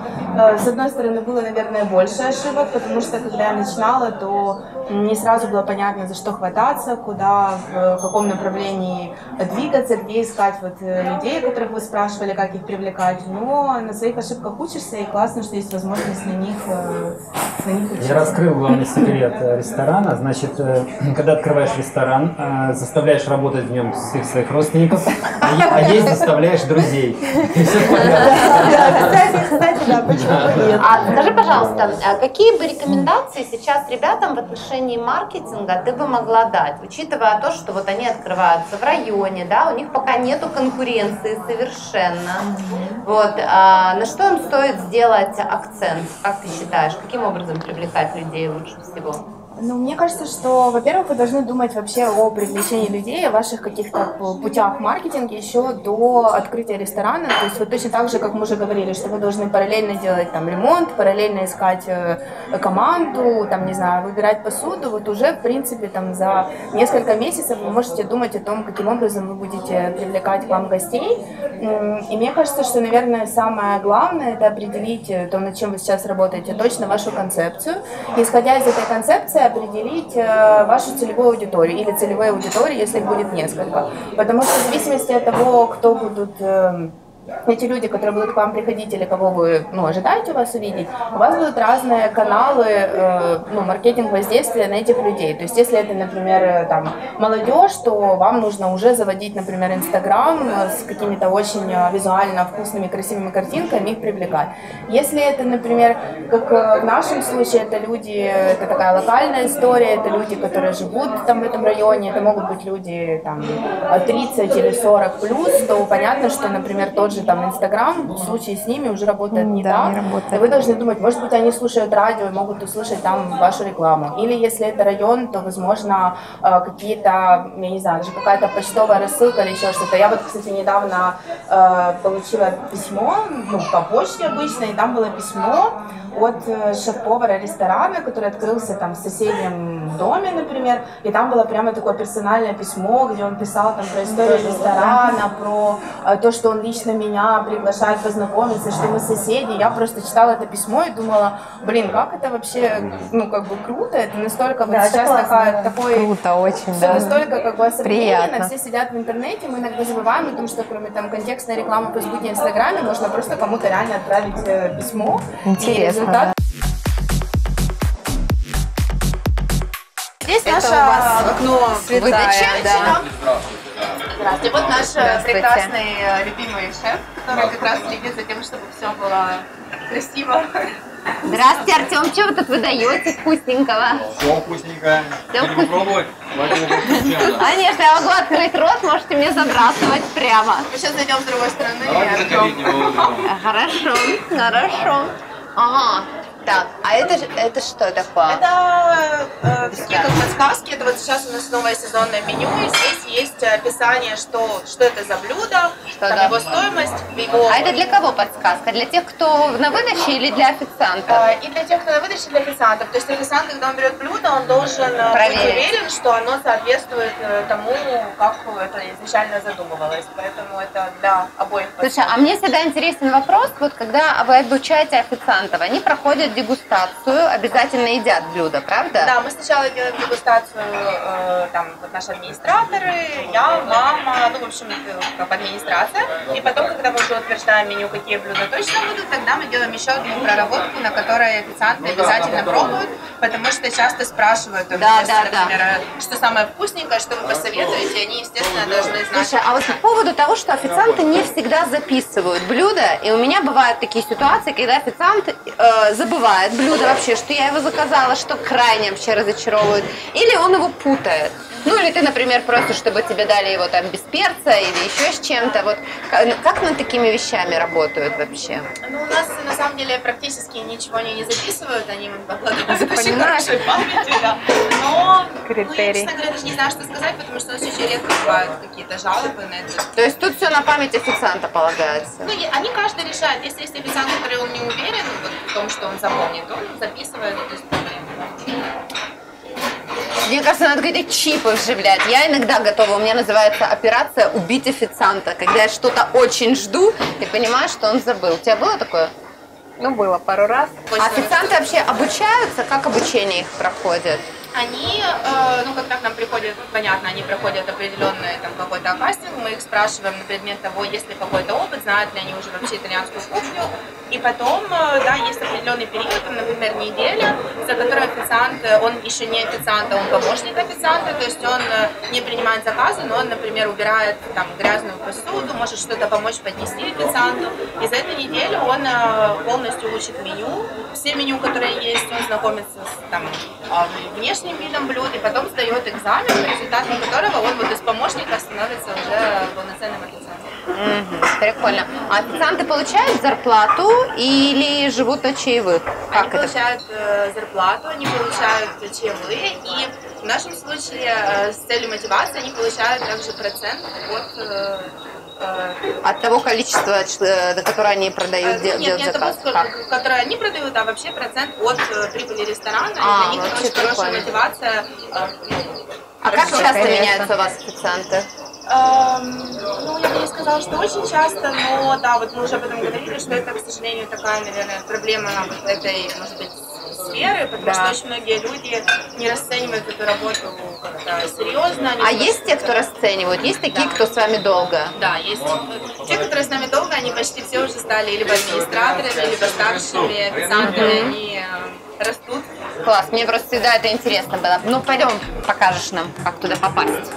с одной стороны, было, наверное, больше ошибок, потому что, когда я начинала, то не сразу было понятно, за что хвататься, куда, в каком направлении двигаться, где искать вот людей, которых вы спрашивали, как их привлекать. Но на своих ошибках учишься, и классно, что есть возможность на них учиться. Я раскрыл главный секрет ресторана. Значит, когда открываешь ресторан, заставляешь работать в нем всех своих родственников, а есть заставляешь друзей. А скажи, пожалуйста, какие бы рекомендации сейчас ребятам в отношении маркетинга ты бы могла дать, учитывая то, что вот они открываются в районе, да, у них пока нету конкуренции совершенно. Вот, на что им стоит сделать акцент, как ты считаешь, каким образом привлекать людей лучше всего? Ну, мне кажется, что, во-первых, вы должны думать вообще о привлечении людей, о ваших каких-то путях в маркетинге еще до открытия ресторана. То есть вот точно так же, как мы уже говорили, что вы должны параллельно делать там ремонт, параллельно искать команду, там, не знаю, выбирать посуду. Вот уже, в принципе, там за несколько месяцев вы можете думать о том, каким образом вы будете привлекать к вам гостей. И мне кажется, что, наверное, самое главное – это определить то, над чем вы сейчас работаете, точно вашу концепцию. И, исходя из этой концепции, определить вашу целевую аудиторию или целевые аудитории, если их будет несколько. Потому что в зависимости от того, кто будут эти люди, которые будут к вам приходить или кого вы, ну, ожидаете вас увидеть, у вас будут разные каналы, ну, маркетинг воздействия на этих людей. То есть если это, например, там, молодежь, то вам нужно уже заводить, например, Инстаграм с какими-то очень визуально вкусными, красивыми картинками, их привлекать. Если это, например, как в нашем случае, это люди, это такая локальная история, это люди, которые живут там в этом районе, это могут быть люди там 30 или 40 плюс, то понятно, что, например, тот же там Инстаграм, в случае с ними уже работает не так. Да, вы должны думать, может быть, они слушают радио и могут услышать там вашу рекламу. Или если это район, то, возможно, какие-то, я не знаю, даже какая-то почтовая рассылка или еще что-то. Я вот, кстати, недавно получила письмо, ну, по почте обычно, и там было письмо от шеф-повара ресторана, который открылся там в соседнем доме, например, и там было прямо такое персональное письмо, где он писал там про историю ресторана, про то, что он лично меня приглашает познакомиться, что мы соседи. Я просто читала это письмо и думала, блин, как это вообще, ну, как бы круто, это настолько, да, вот это сейчас классно, такая, да, такой... Круто очень, все, да, настолько, как бы, современно, все сидят в интернете, мы иногда забываем о том, что кроме там контекстной рекламы по сбудни в Инстаграме, можно просто кому-то реально отправить письмо. Интересно. Да. Здесь это наше окно выдачи. Да. Здравствуйте. Вот наш прекрасный, любимый шеф, который как раз следит за тем, чтобы все было красиво. Здравствуйте, Артем. Что вы тут выдаете вкусненького? Все вкусненькое. Будем пробовать? Конечно, я могу открыть рот, можете мне забрасывать прямо. Мы сейчас зайдем с другой стороны. Хорошо, хорошо. Ага, Так, а это что такое? Это такие как подсказки. Это вот сейчас у нас новое сезонное меню. И здесь есть описание, что это за блюдо, что там его стоимость. Его... А это для кого подсказка? Для тех, кто на выдаче или для официантов? И для тех, кто на выдаче, и для официантов. То есть официант, когда он берет блюдо, он должен быть уверен, что оно соответствует тому, как это изначально задумывалось. Поэтому это для обоих. Слушай, а мне всегда интересен вопрос, вот когда вы обучаете официантов, они проходят дегустацию, обязательно едят блюдо, правда? Да, мы сначала делаем дегустацию, там вот наши администраторы, я, мама, ну в общем как администрация, и потом, когда мы уже утверждаем меню, какие блюда точно будут, тогда мы делаем еще одну проработку, на которой официанты обязательно пробуют, потому что часто спрашивают, например, что самое вкусненькое, что вы посоветуете, они естественно должны знать. Слушай, а вот по поводу того, что официанты не всегда записывают блюда, и у меня бывают такие ситуации, когда официант забывает блюдо вообще, что я его заказала, что крайне вообще разочаровывает, или он его путает. Ну или ты, например, просто, чтобы тебе дали его там без перца или еще с чем-то. Вот как над такими вещами работают вообще? Ну у нас на самом деле практически ничего не записывают, они обладают очень хорошей памятью, да. Но я, честно говоря, даже не знаю, что сказать, потому что у нас очень редко бывают какие-то жалобы на это. То есть тут все на память официанта полагается? Ну они каждый решает, если есть официант, который он не уверен в том, что он запомнит, он записывает эту историю. Мне кажется, надо какие-то чипы вживлять. Я иногда готова. У меня называется операция «Убить официанта». Когда я что-то очень жду, ты понимаешь, что он забыл. У тебя было такое? Ну, было пару раз. А официанты вообще обучаются? Как обучение их проходит? Они, ну, когда к нам приходят, понятно, они проходят определенный там какой-то кастинг, мы их спрашиваем на предмет того, есть ли какой-то опыт, знают ли они уже вообще итальянскую кухню, и потом, да, есть определенный период, там, например, неделя, за которой официант, он еще не официант, а он помощник официанта, то есть он не принимает заказы, но он, например, убирает там грязную посуду, может что-то помочь поднести официанту, и за эту неделю он полностью учит меню, все меню, которые есть, он знакомится с там внешним видом блюд, и потом сдает экзамен, результатом которого он вот из помощника становится уже полноценным официантом. Прикольно. А официанты получают зарплату или живут на чаевых? Как они получают зарплату, они получают чаевые, и в нашем случае с целью мотивации они получают также процент от того количества, до которого они продают, делают заказ? Нет, которые они продают, а вообще процент от прибыли ресторана. А, и для них это очень хорошая мотивация. А как часто меняются у вас официанты? Ну, я бы не сказала, что очень часто, но да, вот мы уже об этом говорили, что это, к сожалению, такая, наверное, проблема этой, может быть, сферы, потому что очень многие люди не расценивают эту работу как-то серьезно. А есть те, кто расценивают? Есть такие, кто с вами долго? Да, есть. Те, которые с нами долго, они почти все уже стали либо администраторами, либо старшими официантами, они растут. Класс, мне просто всегда это интересно было. Ну, пойдем, покажешь нам, как туда попасть.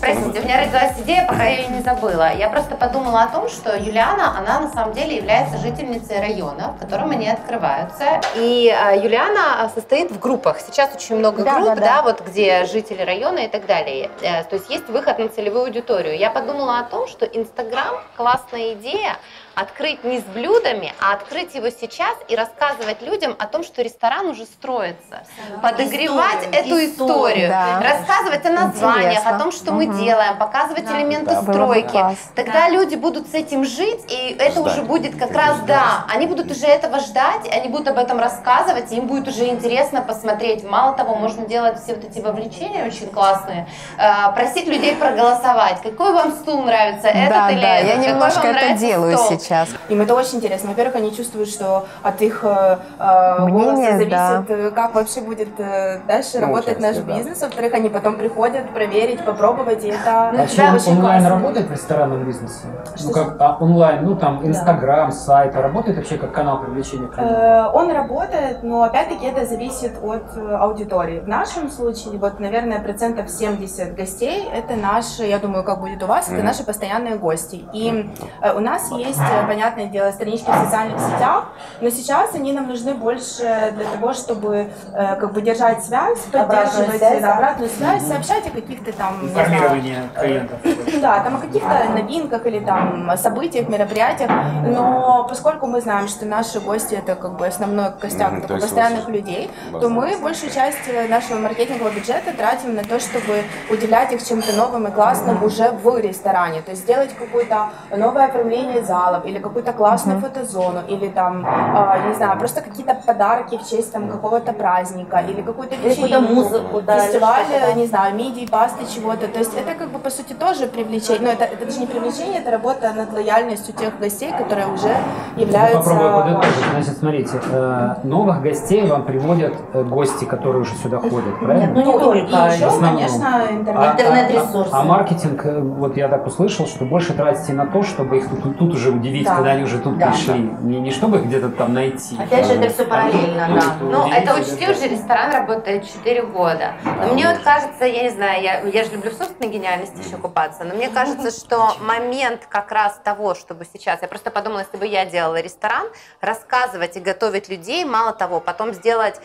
Простите, у меня родилась идея, пока я ее не забыла. Я просто подумала о том, что Юлиана, она на самом деле является жительницей района, в котором они открываются. И Юлиана состоит в группах. Сейчас очень много групп, да, вот где жители района и так далее. То есть есть выход на целевую аудиторию. Я подумала о том, что Инстаграм классная идея. Открыть не с блюдами, а открыть его сейчас и рассказывать людям о том, что ресторан уже строится. Подогревать эту историю, да. Рассказывать о названиях, интересно, о том, что мы делаем, показывать элементы стройки. Тогда люди будут с этим жить, и это уже будет как раз, они будут уже этого ждать, они будут об этом рассказывать, и им будет уже интересно посмотреть. Мало того, можно делать все вот эти вовлечения очень классные, просить людей проголосовать. Какой вам стул нравится, этот или этот? Я немножко это делаю сейчас. Им это очень интересно. Во-первых, они чувствуют, что от их голоса зависит, как вообще будет дальше работать наш бизнес. Во-вторых, они потом приходят проверить, попробовать, и это очень онлайн классно. Работает в ресторанном бизнесе? Ну, как, онлайн, ну там Инстаграм, сайт, работает вообще как канал привлечения клиентов? Он работает, но опять-таки это зависит от аудитории. В нашем случае, вот, наверное, процентов 70 гостей, это наши, я думаю, как будет у вас, это наши постоянные гости. И у нас есть понятное дело, странички в социальных сетях, но сейчас они нам нужны больше для того, чтобы как бы держать связь, поддерживать обратную связь, сообщать о каких-то там... Информирование клиентов. Да, там о каких-то новинках или там событиях, мероприятиях, но поскольку мы знаем, что наши гости это как бы основной костяк постоянных людей, то мы большую часть нашего маркетингового бюджета тратим на то, чтобы уделять их чем-то новым и классным уже в ресторане, то есть сделать какое-то новое оформление залов или какую-то классную фотозону, или там, не знаю, просто какие-то подарки в честь там какого-то праздника, или какую-то вечеринку, фестиваль, не знаю, мидии, пасты, чего-то, то есть это как бы по сути тоже привлечение, но это даже не привлечение, это работа над лояльностью тех гостей, которые уже являются... Попробую подытожить, значит, смотрите, новых гостей вам приводят гости, которые уже сюда ходят, правильно? Нет, ну не только, еще, конечно, интернет-ресурсы. А маркетинг, вот я так услышал, что больше тратите на то, чтобы их тут уже удивить, да, когда они уже тут пришли, не чтобы их где-то там найти. Опять же, это все параллельно, Ну, это учти, уже ресторан работает 4 года. Но мне вот кажется, я не знаю, я же люблю в собственной гениальности еще купаться, но мне кажется, что момент как раз того, чтобы сейчас, я просто подумала, если бы я делала ресторан, рассказывать и готовить людей, мало того, потом сделать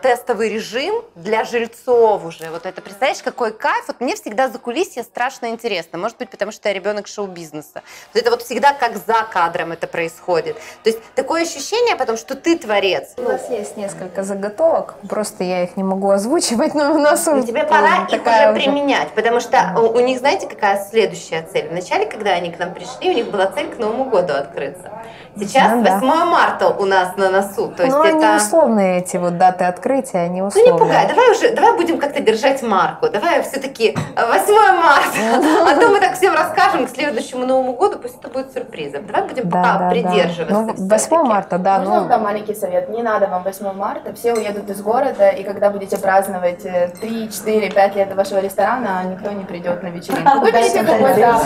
тестовый режим для жильцов уже. Вот это, представляешь, какой кайф. Вот мне всегда за кулисье страшно интересно. Может быть, потому что я ребенок шоу-бизнеса. Это вот всегда как за кадром это происходит. То есть такое ощущение потом, что ты творец. У нас есть несколько заготовок, просто я их не могу озвучивать, но у нас уже... Тебе пора их уже применять, потому что у них, знаете, какая следующая цель? Вначале, когда они к нам пришли, у них была цель к Новому году открыться. Сейчас 8 марта у нас на носу. То есть это... они условные, эти вот даты открытия, они условные. Ну не пугай, давай будем как-то держать марку. Давай все-таки 8 марта, а то мы так всем расскажем к следующему Новому году, пусть это будет сюрпризом. Давай будем пока придерживаться. 8 марта, да. Можно вам маленький совет? Не надо вам 8 марта, все уедут из города, и когда будете праздновать 3, 4, 5 лет вашего ресторана, никто не придет на вечеринку. Выберите какой-то...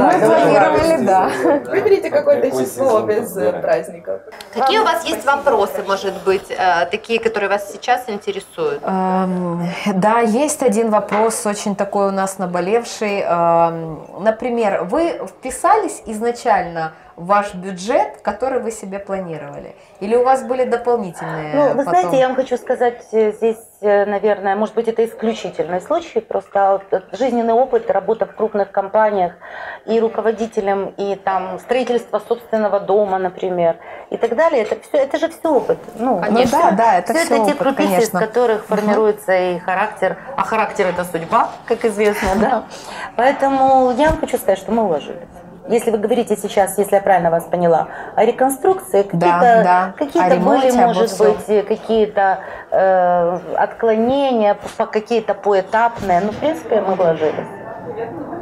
Мы планировали, да. Выберите какое-то число без праздников. Какие у вас есть вопросы, может быть, такие, которые вас сейчас интересуют? Да, есть один вопрос, очень такой у нас наболевший. Например, вы вписались изначально в ваш бюджет, который вы себе планировали? Или у вас были дополнительные? Ну, вы знаете, я вам хочу сказать, здесь, наверное, может быть, это исключительный случай, просто жизненный опыт, работа в крупных компаниях и руководителем, и там строительство собственного дома, например, и так далее. Это все, это же все опыт. Ну, конечно, да, это все это опыт, те крупицы, конечно, из которых формируется и характер. А характер – это судьба, как известно, да? Поэтому я вам хочу сказать, что мы уложились. Если вы говорите сейчас, если я правильно вас поняла, о реконструкции, какие-то были, может быть, какие-то отклонения, какие-то поэтапные, ну, в принципе, мы вложились.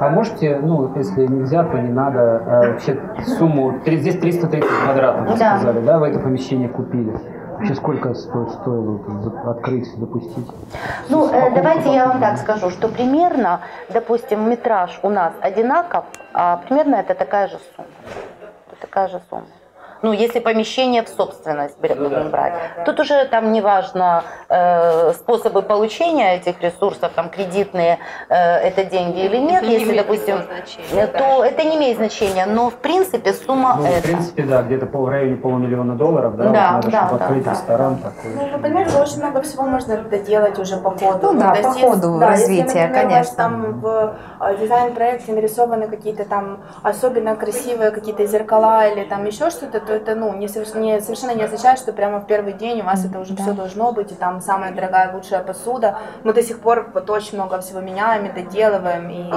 А можете, ну, если нельзя, то не надо, вообще сумму, здесь 330 квадратов, вы сказали, да, вы это помещение купили? Вообще сколько стоило открыть, запустить? Ну, давайте я вам так скажу, что примерно, допустим, метраж у нас одинаков, а примерно это такая же сумма. Ну, если помещение в собственность будем брать. Тут уже там неважно способы получения этих ресурсов, там кредитные, это деньги или нет, если, допустим, то это не имеет значения, но в принципе сумма... Ну, в принципе, да, где-то в районе $500 000, да, надо, чтобы открыть ресторан такой. Ну, вы понимаете, очень много всего можно доделать уже по ходу. Ну, да, по ходу развития, конечно. Там в дизайн-проекте нарисованы какие-то там особенно красивые какие-то зеркала или там еще что-то, то это, ну, совершенно не означает, что прямо в первый день у вас это уже все должно быть, и там самая дорогая, лучшая посуда. Мы до сих пор вот очень много всего меняем, и доделываем, и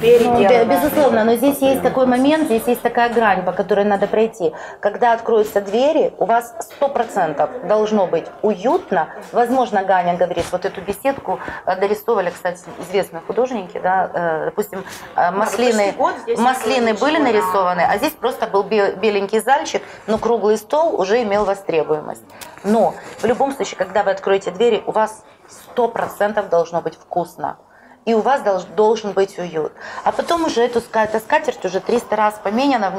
переделываем. Безусловно, но здесь есть такой момент, здесь есть такая грань, по которой надо пройти. Когда откроются двери, у вас 100% должно быть уютно. Возможно, Ганя говорит, вот эту беседку дорисовали, кстати, известные художники, да, допустим, маслины были нарисованы, а здесь просто был беленький зальчик, но круглый стол уже имел востребуемость. Но в любом случае, когда вы откроете двери, у вас 100% должно быть вкусно. и у вас должен быть уют. А потом уже эта скатерть уже 300 раз поменяна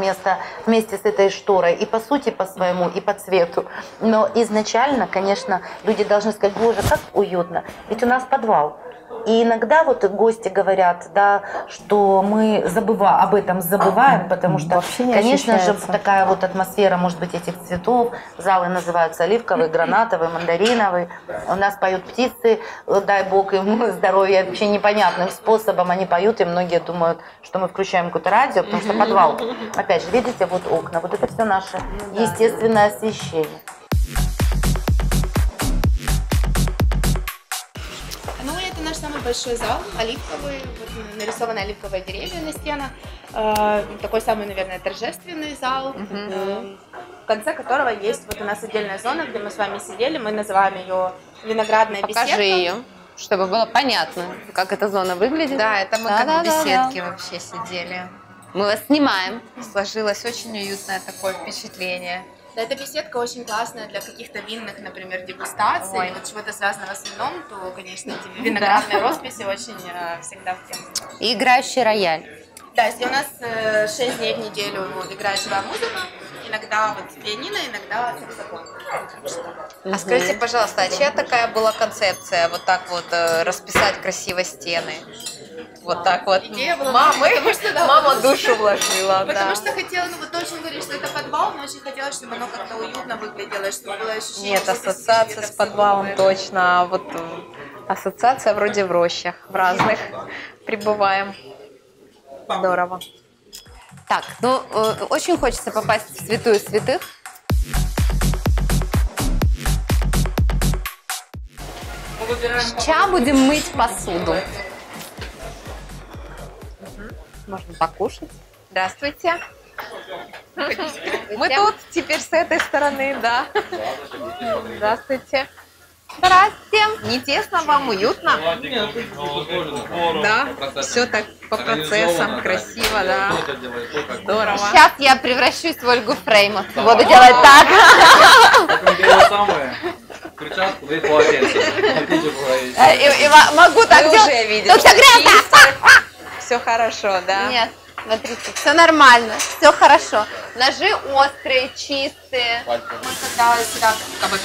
вместе с этой шторой, и по сути, по своему, и по цвету. Но изначально, конечно, люди должны сказать: боже, как уютно, ведь у нас подвал. И иногда вот гости говорят, да, что мы об этом забываем, потому что, конечно ощущается же, такая вот атмосфера, может быть, этих цветов. Залы называются оливковый, гранатовый, мандариновый. У нас поют птицы, дай бог им здоровья, вообще непонятным способом они поют, и многие думают, что мы включаем какое-то радио, потому что подвал. Опять же, видите, вот окна, вот это все наше естественное освещение. Самый большой зал, оливковый, вот нарисованы оливковые деревья на стенах, такой самый, наверное, торжественный зал, в конце которого есть вот у нас отдельная зона, где мы с вами сидели, мы называем ее виноградная беседка. Покажи ее, чтобы было понятно, как эта зона выглядит. Да, это мы как в беседке вообще сидели. Мы вас снимаем. Сложилось очень уютное такое впечатление. Да, эта беседка очень классная для каких-то винных, например, дегустаций. Ой. Вот чего-то связанного с вином, то, конечно, эти виноградные росписи очень всегда в тему. И играющий рояль. Да, у нас 6 дней в неделю играет живая музыка. Иногда вот пианино, иногда саксофон. А скажите, пожалуйста, а чья такая была концепция? Вот так вот расписать красиво стены? Вот так вот. Мама душу вложила. Потому что хотела, ну вот очень говорить, что это подвал, но очень хотелось, чтобы оно как-то уютно выглядело, чтобы было ощущение. Нет, ассоциация с подвалом точно. Вот ассоциация вроде в рощах, в разных пребываем. Здорово. Так, ну очень хочется попасть в святую святых. Сейчас будем мыть посуду. Можно покушать. Здравствуйте. Мы тут теперь с этой стороны, да. Здравствуйте. Здрасте. Не тесно вам, уютно? Да, все так по процессам, красиво, да. Здорово. Сейчас я превращусь в Ольгу Фреймут. Буду делать так. Могу так делать. Тут все грязно. Все хорошо, да? Нет, смотрите, все нормально, все хорошо. Ножи острые, чистые. Мы когда сюда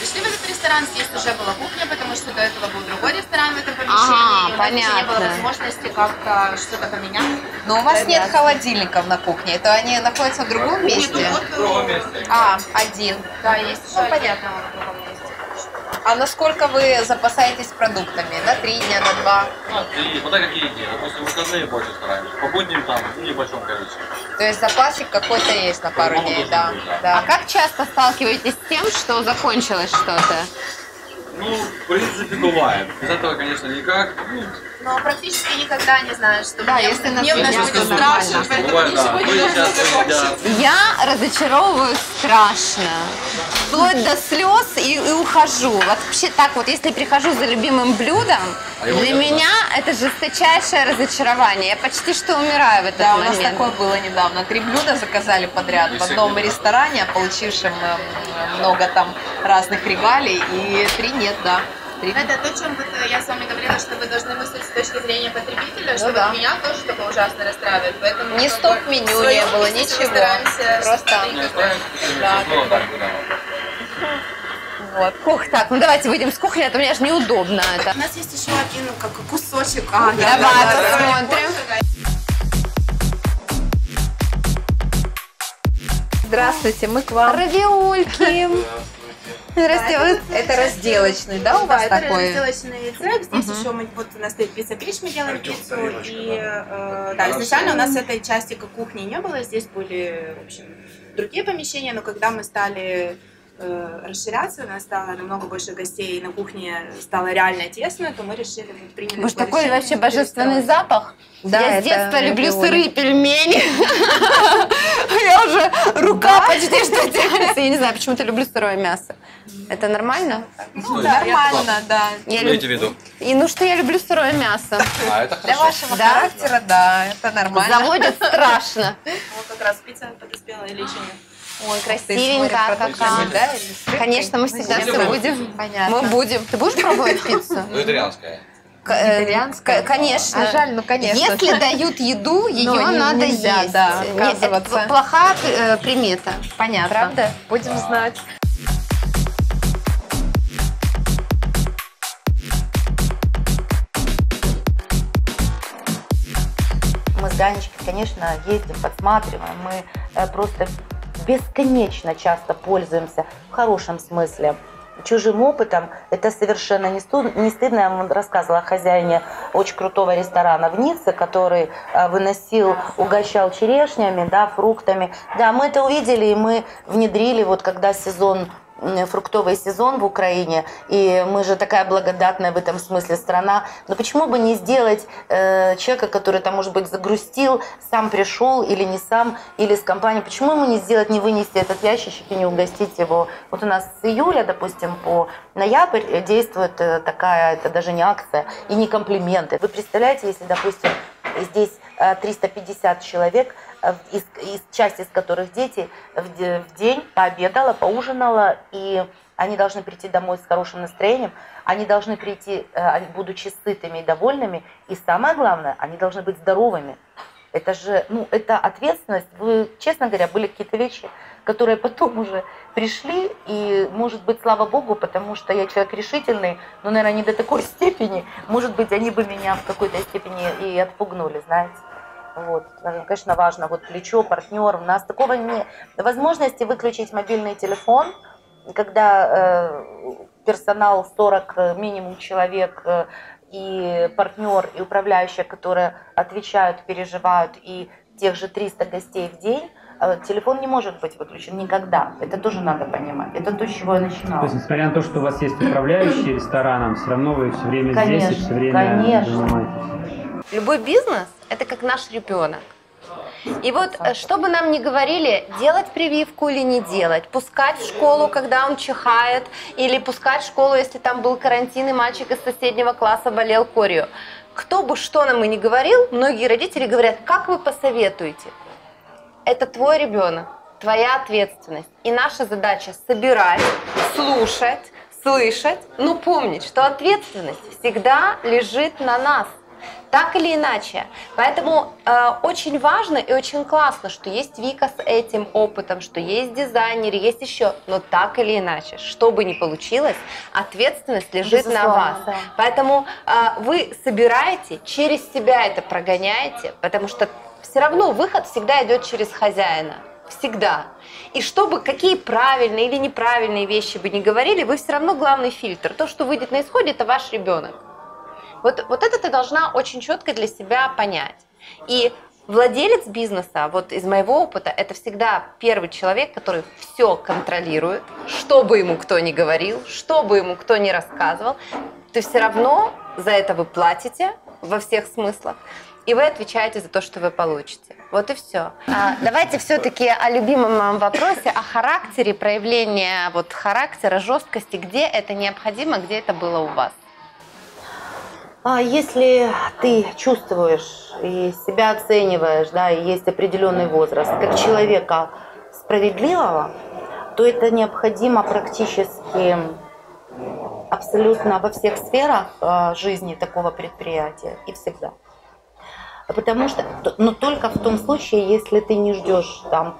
пришли в этот ресторан, здесь уже была кухня, потому что до этого был другой ресторан в этом помещении. Понятно. Не было возможности как-то что-то поменять. Но у вас нет холодильников на кухне, то они находятся в другом месте? Нет, вот, один. Да, есть еще понятно. А насколько вы запасаетесь продуктами? На 3 дня, на 2? На 3, ну да, какие дни. Допустим, выходные больше стараемся. По будням там в небольшом количестве. То есть запасик какой-то есть на пару дней, да. Да. А как часто сталкиваетесь с тем, что закончилось что-то? Ну, в принципе, бывает. Без этого, конечно, никак. Но практически никогда не знаю, что да, если нас страшно, поэтому ничего не должно. Я разочаровываюсь страшно, вплоть до слез и ухожу. Вообще так вот, если прихожу за любимым блюдом, для меня это жесточайшее разочарование. Я почти что умираю в этот момент. У нас такое было недавно. 3 блюда заказали подряд в одном ресторане, получившем много там разных регалий, и 3 нет, да. Это то, о чем я с вами говорила, что вы должны мыслить с точки зрения потребителя, что меня тоже такое ужасно расстраивает. Поэтому не стоп-меню не было, ничего. Просто... Вот. Так, ну давайте выйдем с кухни, а то мне же неудобно. У нас есть еще один как кусочек. Давай посмотрим. Здравствуйте, мы к вам. Равиольки. Это разделочный, да, у вас такой? Да, это разделочный рецепт. Здесь еще мы, вот у нас стоит пицца-печь, мы делаем пиццу. И да, изначально у нас этой части кухни не было, здесь были, в общем, другие помещения, но когда мы стали расширяться, у нас стало намного больше гостей, и на кухне стало реально тесно, то мы решили, вот, приняли... Может, такой вообще божественный запах? Да, я с детства люблю сырые пельмени. Я уже рука почти что тянется. Я не знаю, почему-то люблю сырое мясо. Это нормально? Нормально, да. Имейте в виду. И ну что я люблю сырое мясо. Для вашего характера, да, это нормально. Заводят страшно. Вот как раз пицца подоспела или еще нет? Ой, красивенькая какая. Конечно, мы всегда все будем. Понятно. Мы будем. Ты будешь пробовать пиццу? Вегетарианская. Конечно. А жаль, ну, конечно. Если дают еду, ее надо есть. Да, это плохая примета. Понятно. Правда? Будем знать. Мы с Данечкой, конечно, ездим, подсматриваем. Мы просто бесконечно часто пользуемся, в хорошем смысле, чужим опытом. Это совершенно не стыдно. Я вам рассказывала о хозяине очень крутого ресторана в Ницце, который выносил, угощал черешнями, да, фруктами. Да, мы это увидели и мы внедрили, вот когда сезон, фруктовый сезон в Украине, и мы же такая благодатная в этом смысле страна, но почему бы не сделать человека, который там, может быть, загрустил, сам пришел или не сам, или с компанией, почему ему не сделать, не вынести этот ящичек и не угостить его? Вот у нас с июля, допустим, по ноябрь действует такая, это даже не акция и не комплименты. Вы представляете, если, допустим, здесь 350 человек, часть из которых дети, в день пообедала, поужинала, и они должны прийти домой с хорошим настроением, они должны прийти, будучи сытыми и довольными, и самое главное, они должны быть здоровыми. Это же, ну, это ответственность. Вы, честно говоря, были какие-то вещи, которые потом уже пришли, и, может быть, слава богу, потому что я человек решительный, но, наверное, не до такой степени. Может быть, они бы меня в какой-то степени и отпугнули, знаете. Вот, конечно, важно, вот плечо, партнер. У нас такого не... возможности выключить мобильный телефон, когда персонал 40 минимум человек, и партнер, и управляющая, которые отвечают, переживают, и тех же 300 гостей в день, телефон не может быть выключен никогда. Это тоже надо понимать. Это то, с чего я начинала. То есть, несмотря на то, что у вас есть управляющий рестораном, все равно вы все время конечно, здесь и все время занимаетесь. Любой бизнес – это как наш ребенок. И вот, чтобы нам не говорили, делать прививку или не делать, пускать в школу, когда он чихает, или пускать в школу, если там был карантин, и мальчик из соседнего класса болел корью. Кто бы что нам и не говорил, многие родители говорят, как вы посоветуете? Это твой ребенок, твоя ответственность. И наша задача собирать, слушать, слышать, но помнить, что ответственность всегда лежит на нас. Так или иначе. Поэтому очень важно и очень классно, что есть Вика с этим опытом, что есть дизайнеры, есть еще. Но так или иначе, что бы ни получилось, ответственность лежит безусловно, на вас. Да. Поэтому вы собираете, через себя это прогоняете, потому что все равно выход всегда идет через хозяина. Всегда. И чтобы какие правильные или неправильные вещи вы не говорили, вы все равно главный фильтр. То, что выйдет на исходе, это ваш ребенок. Вот это ты должна очень четко для себя понять. И владелец бизнеса, вот из моего опыта, это всегда первый человек, который все контролирует, что бы ему кто ни говорил, что бы ему кто ни рассказывал, ты все равно за это вы платите во всех смыслах, и вы отвечаете за то, что вы получите. Вот и все. Давайте все-таки о любимом вопросе, о характере, проявлении вот характера, жесткости, где это необходимо, где это было у вас. Если ты чувствуешь и себя оцениваешь, да, и есть определенный возраст, как человека справедливого, то это необходимо практически абсолютно во всех сферах жизни такого предприятия и всегда. Потому что, но только в том случае, если ты не ждешь, там,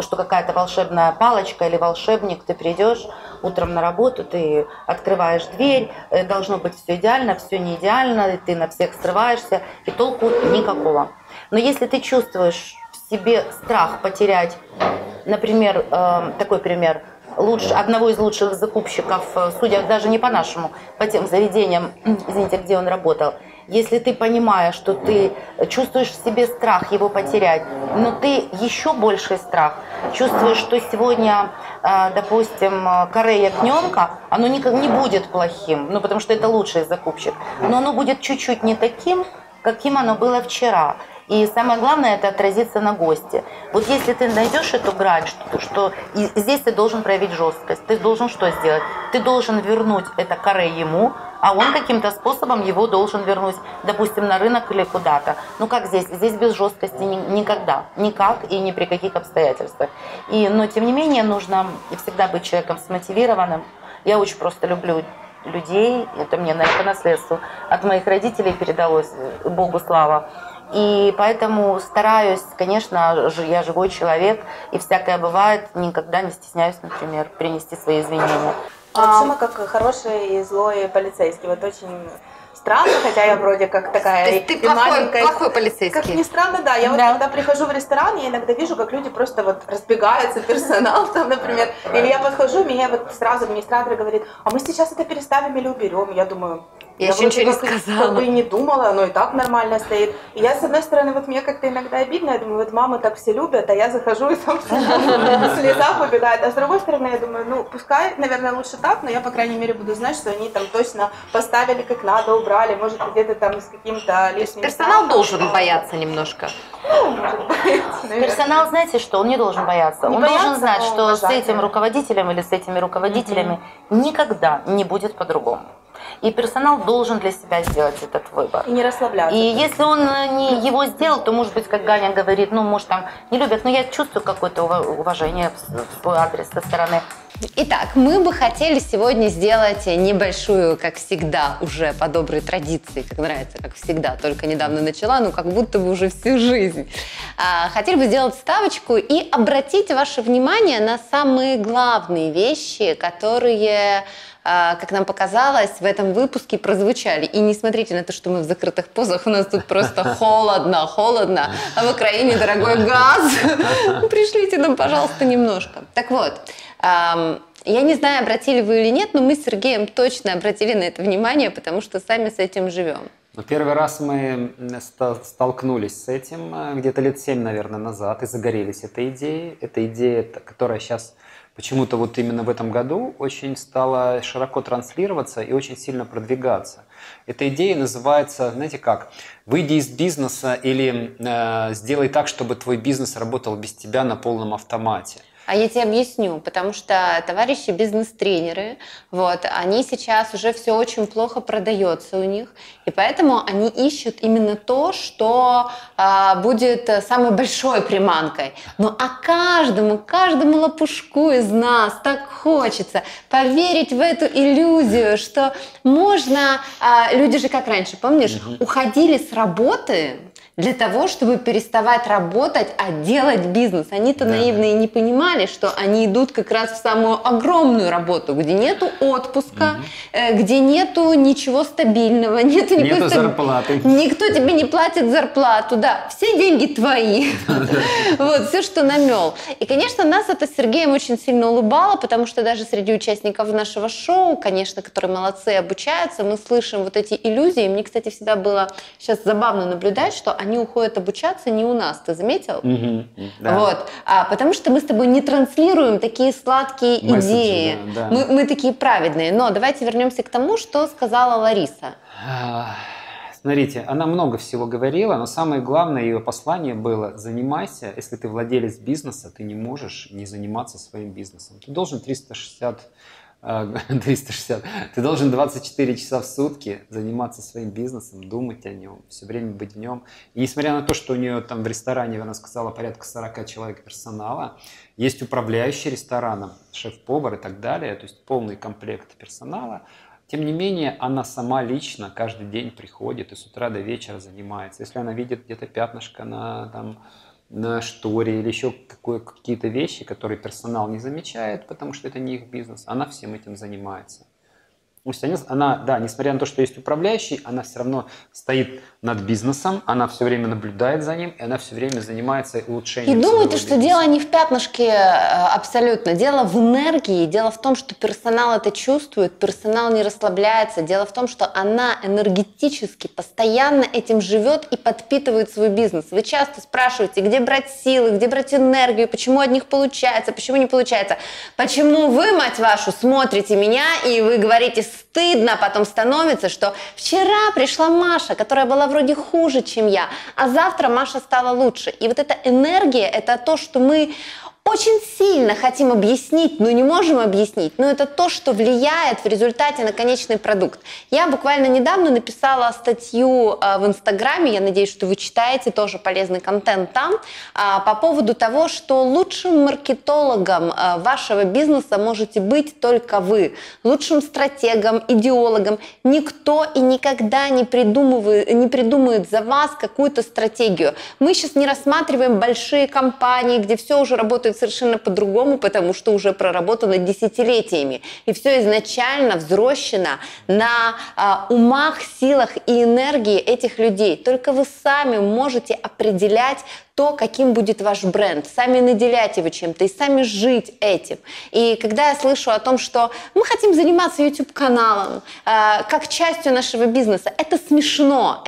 что какая-то волшебная палочка или волшебник, ты придешь утром на работу, ты открываешь дверь, должно быть все идеально, все не идеально, и ты на всех срываешься, и толку никакого. Но если ты чувствуешь в себе страх потерять, например, такой пример, одного из лучших закупщиков, судя даже не по нашему, по тем заведениям, извините, где он работал, если ты понимаешь, что ты чувствуешь в себе страх его потерять, но ты еще больший страх чувствуешь, что сегодня, допустим, каре ягненка, оно не будет плохим, ну потому что это лучший закупщик, но оно будет чуть-чуть не таким, каким оно было вчера. И самое главное, это отразится на госте. Вот если ты найдешь эту грань, что и здесь ты должен проявить жесткость, ты должен что сделать? Ты должен вернуть это каре ему, а он каким-то способом его должен вернуть, допустим, на рынок или куда-то. Ну как здесь? Здесь без жесткости никогда, никак и ни при каких обстоятельствах. Но тем не менее, нужно всегда быть человеком смотивированным. Я очень просто люблю людей, это мне по наследству, от моих родителей передалось, Богу слава. И поэтому стараюсь, конечно, я живой человек, и всякое бывает, никогда не стесняюсь, например, принести свои извинения. Максима как хороший и злой полицейский, вот очень странно, хотя я вроде как такая... То есть ты плохой полицейский. Как ни странно, да, я вот когда прихожу в ресторан, я иногда вижу, как люди просто вот разбегаются, персонал там, например, или я подхожу, меня вот сразу администратор говорит, а мы сейчас это переставим или уберем, я думаю... Я еще ничего не сказала. Как бы и не думала, но и так нормально стоит. И я, с одной стороны, вот мне как-то иногда обидно, я думаю, вот мамы так все любят, а я захожу и там слеза побегает. А с другой стороны, я думаю, ну, пускай, наверное, лучше так, но я, по крайней мере, буду знать, что они там точно поставили как надо, убрали, может, где-то там с каким-то лишним... Персонал должен бояться немножко. Ну, может быть. Персонал, знаете что, он не должен бояться. Он должен знать, что с этим руководителем или с этими руководителями никогда не будет по-другому. И персонал должен для себя сделать этот выбор. И не расслабляться. И если он не его сделал, то, может быть, как Ганя говорит, ну, может, там не любят, но я чувствую какое-то уважение в свой адрес со стороны. Итак, мы бы хотели сегодня сделать небольшую, как всегда, уже по доброй традиции, как нравится, как всегда, только недавно начала, но как будто бы уже всю жизнь. Хотели бы сделать ставочку и обратить ваше внимание на самые главные вещи, которые... как нам показалось, в этом выпуске прозвучали. И не смотрите на то, что мы в закрытых позах, у нас тут просто холодно, холодно, а в Украине дорогой газ. Пришлите нам, пожалуйста, немножко. Так вот, я не знаю, обратили вы или нет, но мы с Сергеем точно обратили на это внимание, потому что сами с этим живем. Первый раз мы столкнулись с этим где-то лет 7, наверное, назад и загорелись этой идеей. Эта идея, которая сейчас... Почему-то вот именно в этом году очень стала широко транслироваться и очень сильно продвигаться. Эта идея называется, знаете как, выйди из бизнеса или сделай так, чтобы твой бизнес работал без тебя на полном автомате. А я тебе объясню, потому что товарищи бизнес-тренеры, вот, они сейчас уже все очень плохо продается у них, и поэтому они ищут именно то, что будет самой большой приманкой. Ну а каждому лопушку из нас так хочется поверить в эту иллюзию, что можно, люди же как раньше, помнишь, уходили с работы, для того, чтобы переставать работать, а делать бизнес. Они-то наивные не понимали, что они идут как раз в самую огромную работу, где нету отпуска, где нету ничего стабильного, нету зарплаты. Никто тебе не платит зарплату, да, все деньги твои. Вот, все, что намел. И, конечно, нас это с Сергеем очень сильно улыбало, потому что даже среди участников нашего шоу, конечно, которые молодцы, обучаются, мы слышим вот эти иллюзии. Мне, кстати, всегда было сейчас забавно наблюдать, что они уходят обучаться не у нас, ты заметил? Да. Вот. Потому что мы с тобой не транслируем такие сладкие идеи. Да. Мы такие праведные. Но давайте вернемся к тому, что сказала Лариса. Смотрите, она много всего говорила, но самое главное ее послание было: занимайся, если ты владелец бизнеса, ты не можешь не заниматься своим бизнесом. Ты должен 360. Ты должен 24 часа в сутки заниматься своим бизнесом, думать о нем, все время быть в нем. И несмотря на то, что у нее там в ресторане, она сказала, порядка 40 человек персонала, есть управляющий рестораном, шеф-повар и так далее, то есть полный комплект персонала. Тем не менее, она сама лично каждый день приходит и с утра до вечера занимается. Если она видит где-то пятнышко на шторе или еще какие-то вещи, которые персонал не замечает, потому что это не их бизнес, она всем этим занимается. То есть она, да, несмотря на то, что есть управляющий, она все равно стоит над бизнесом, она все время наблюдает за ним, и она все время занимается улучшением. И думаю, что дело не в пятнышке абсолютно, дело в энергии, дело в том, что персонал это чувствует, персонал не расслабляется, дело в том, что она энергетически постоянно этим живет и подпитывает свой бизнес. Вы часто спрашиваете, где брать силы, где брать энергию, почему одних получается, почему не получается, почему вы, мать вашу, смотрите меня и вы говорите: стыдно потом становится, что вчера пришла Маша, которая была вроде хуже, чем я, а завтра Маша стала лучше. И вот эта энергия, это то, что мы очень сильно хотим объяснить, но не можем объяснить, но это то, что влияет в результате на конечный продукт. Я буквально недавно написала статью в Инстаграме, я надеюсь, что вы читаете, тоже полезный контент там, по поводу того, что лучшим маркетологом вашего бизнеса можете быть только вы, лучшим стратегом, идеологом. Никто и никогда не придумывает за вас какую-то стратегию. Мы сейчас не рассматриваем большие компании, где все уже работает совершенно по-другому, потому что уже проработано десятилетиями. И все изначально взращено на умах, силах и энергии этих людей. Только вы сами можете определять то, каким будет ваш бренд, сами наделять его чем-то и сами жить этим. И когда я слышу о том, что мы хотим заниматься YouTube-каналом как частью нашего бизнеса, это смешно,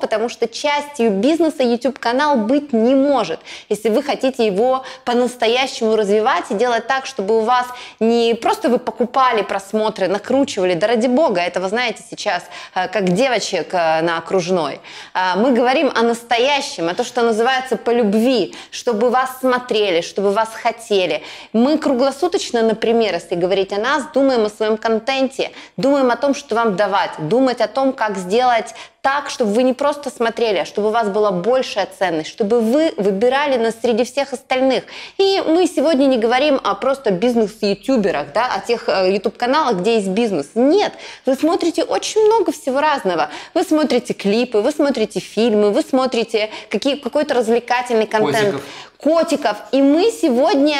потому что частью бизнеса YouTube-канал быть не может, если вы хотите его по-настоящему развивать и делать так, чтобы у вас не просто вы покупали просмотры, накручивали, да ради бога, этого знаете сейчас, как девочек на окружной. Мы говорим о настоящем, о том, что называется по любви, чтобы вас смотрели, чтобы вас хотели. Мы круглосуточно, например, если говорить о нас, думаем о своем контенте, думаем о том, что вам давать, думать о том, как сделать так, чтобы вы не просто смотрели, а чтобы у вас была большая ценность, чтобы вы выбирали нас среди всех остальных. И мы сегодня не говорим о просто бизнес-ютуберах, да, о тех ютуб-каналах, где есть бизнес. Нет, вы смотрите очень много всего разного. Вы смотрите клипы, вы смотрите фильмы, вы смотрите какой-то развлекательный контент. Котиков. И мы сегодня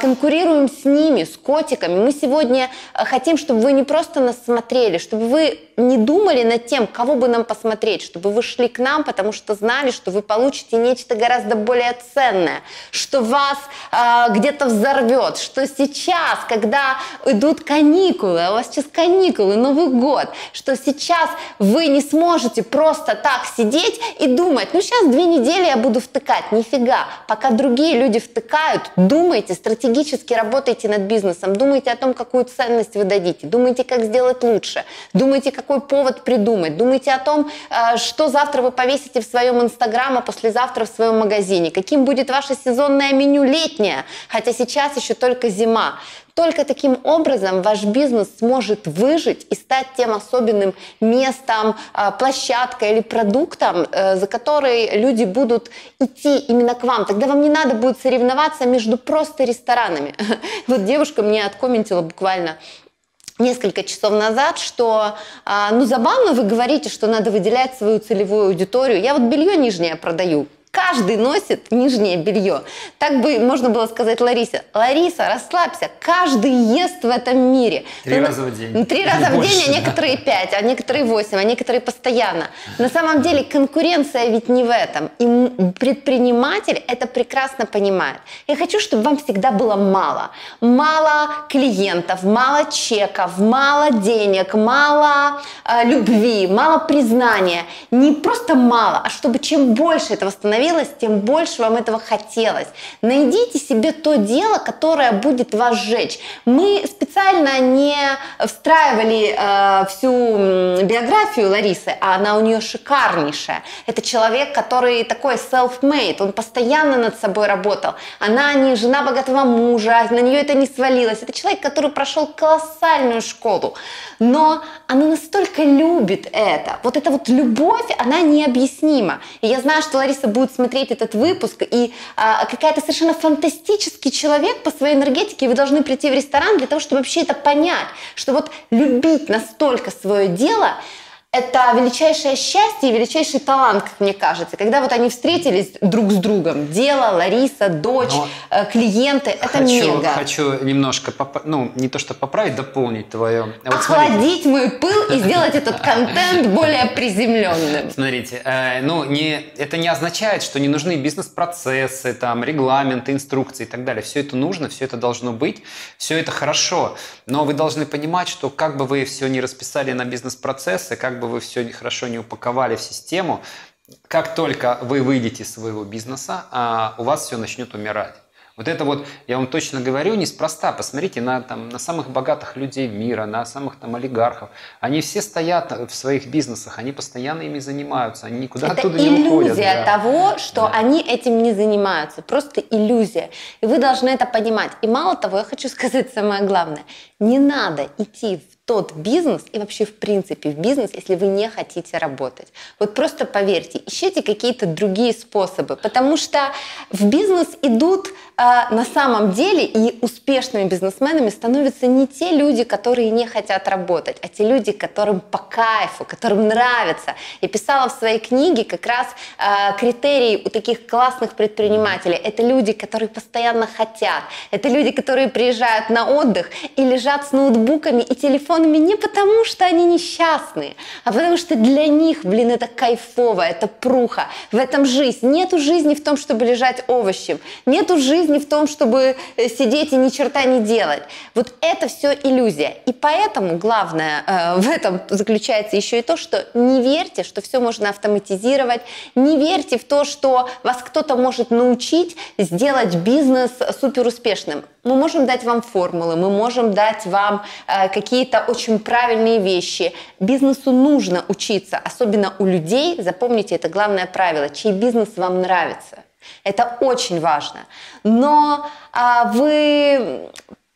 конкурируем с ними, с котиками. Мы сегодня хотим, чтобы вы не просто нас смотрели, чтобы вы не думали над тем, кого бы нам посмотреть, чтобы вы шли к нам, потому что знали, что вы получите нечто гораздо более ценное, что вас где-то взорвет, что сейчас, когда идут каникулы, а у вас сейчас каникулы, Новый год, что сейчас вы не сможете просто так сидеть и думать, ну сейчас 2 недели я буду втыкать, нифига. Пока другие люди втыкают, думайте, стратегически работайте над бизнесом, думайте о том, какую ценность вы дадите, думайте, как сделать лучше, думайте, какой повод придумать, думайте о том, что завтра вы повесите в своем Инстаграме, а послезавтра в своем магазине, каким будет ваше сезонное меню летнее, хотя сейчас еще только зима. Только таким образом ваш бизнес сможет выжить и стать тем особенным местом, площадкой или продуктом, за который люди будут идти именно к вам. Тогда вам не надо будет соревноваться между просто ресторанами. Вот девушка мне откомментила буквально несколько часов назад, что ну забавно вы говорите, что надо выделять свою целевую аудиторию. Я вот белье нижнее продаю. Каждый носит нижнее белье. Так бы можно было сказать Ларисе. Лариса, расслабься, каждый ест в этом мире. 3 раза в день. 3 раза в день, а некоторые 5, а некоторые 8, а некоторые постоянно. На самом деле конкуренция ведь не в этом. И предприниматель это прекрасно понимает. Я хочу, чтобы вам всегда было мало. Мало клиентов, мало чеков, мало денег, мало любви, мало признания. Не просто мало, а чтобы чем больше этого становилось, тем больше вам этого хотелось. Найдите себе то дело, которое будет вас жечь. Мы специально не встраивали всю биографию Ларисы, а она у нее шикарнейшая. Это человек, который такой self-made, он постоянно над собой работал. Она не жена богатого мужа, на нее это не свалилось. Это человек, который прошел колоссальную школу, но она настолько любит это. Вот эта вот любовь, она необъяснима. И я знаю, что Лариса будет смотреть этот выпуск, и какая-то совершенно фантастический человек по своей энергетике, вы должны прийти в ресторан для того, чтобы вообще это понять, что вот любить настолько свое дело, это величайшее счастье и величайший талант, как мне кажется. Когда вот они встретились друг с другом, дело, Лариса, дочь, клиенты, это мега. Хочу немножко, ну, не то что поправить, дополнить твое... Вот охладить смотрите. Мой пыл и сделать этот контент более приземленным. Смотрите, ну, это не означает, что не нужны бизнес-процессы, там, регламенты, инструкции и так далее. Все это нужно, все это должно быть, все это хорошо. Но вы должны понимать, что как бы вы все не расписали на бизнес-процессы, как бы вы все хорошо не упаковали в систему, как только вы выйдете из своего бизнеса, у вас все начнет умирать. Вот это вот, я вам точно говорю, неспроста. Посмотрите на самых богатых людей мира, на самых там олигархов. Они все стоят в своих бизнесах, они постоянно ими занимаются, они никуда оттуда не уходят. Это иллюзия того, что они этим не занимаются. Просто иллюзия. И вы должны это понимать. И мало того, я хочу сказать самое главное. Не надо идти в тот бизнес и вообще в принципе в бизнес, если вы не хотите работать. Вот просто поверьте, ищите какие-то другие способы, потому что в бизнес идут на самом деле и успешными бизнесменами становятся не те люди, которые не хотят работать, а те люди, которым по кайфу, которым нравится. Я писала в своей книге как раз критерии у таких классных предпринимателей. Это люди, которые постоянно хотят, это люди, которые приезжают на отдых и лежат с ноутбуками и телефонами, не потому, что они несчастные, а потому что для них, блин, это кайфово, это пруха. В этом жизнь. Нету жизни в том, чтобы лежать овощем. Нету жизни в том, чтобы сидеть и ни черта не делать. Вот это все иллюзия. И поэтому главное в этом заключается еще и то, что не верьте, что все можно автоматизировать. Не верьте в то, что вас кто-то может научить сделать бизнес суперуспешным. Мы можем дать вам формулы, мы можем дать вам какие-то очень правильные вещи. Бизнесу нужно учиться, особенно у людей, запомните это главное правило, чей бизнес вам нравится. Это очень важно. Но вы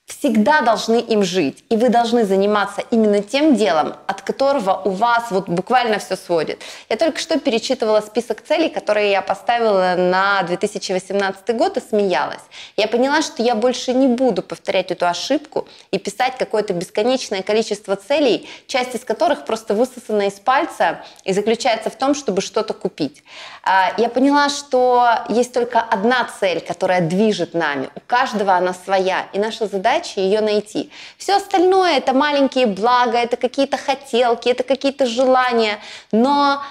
всегда должны им жить, и вы должны заниматься именно тем делом, от которого у вас вот буквально все сводит. Я только что перечитывала список целей, которые я поставила на 2018 год и смеялась. Я поняла, что я больше не буду повторять эту ошибку и писать какое-то бесконечное количество целей, часть из которых просто высосана из пальца и заключается в том, чтобы что-то купить. Я поняла, что есть только одна цель, которая движет нами. У каждого она своя, и наша задача ее найти. Все остальное это маленькие блага, это какие-то хотелки, это какие-то желания, но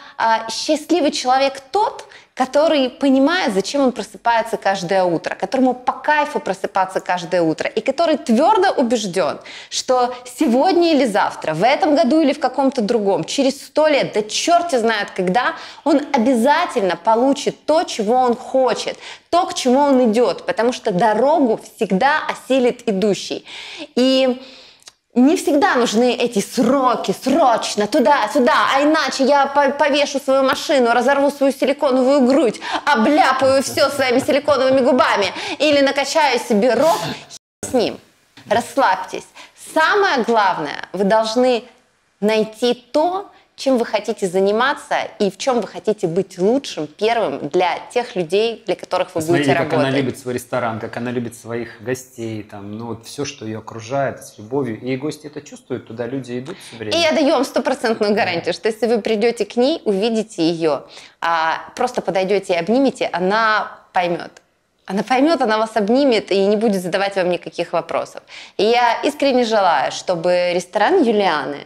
счастливый человек тот, который понимает, зачем он просыпается каждое утро, которому по кайфу просыпаться каждое утро, и который твердо убежден, что сегодня или завтра, в этом году или в каком-то другом, через 100 лет, да черти знает когда, он обязательно получит то, чего он хочет, то, к чему он идет, потому что дорогу всегда осилит идущий. И не всегда нужны эти сроки, срочно, туда-сюда, а иначе я повешу свою машину, разорву свою силиконовую грудь, обляпаю все своими силиконовыми губами или накачаю себе рот. С ним. Расслабьтесь. Самое главное, вы должны найти то, чем вы хотите заниматься и в чем вы хотите быть лучшим, первым для тех людей, для которых вы будете работать. Как она любит свой ресторан, как она любит своих гостей, там, ну вот все, что ее окружает, с любовью. И гости это чувствуют, туда люди идут все время. И я даю вам 100% гарантию, что если вы придете к ней, увидите ее, просто подойдете и обнимете, она поймет. Она поймет, она вас обнимет и не будет задавать вам никаких вопросов. И я искренне желаю, чтобы ресторан Юлианы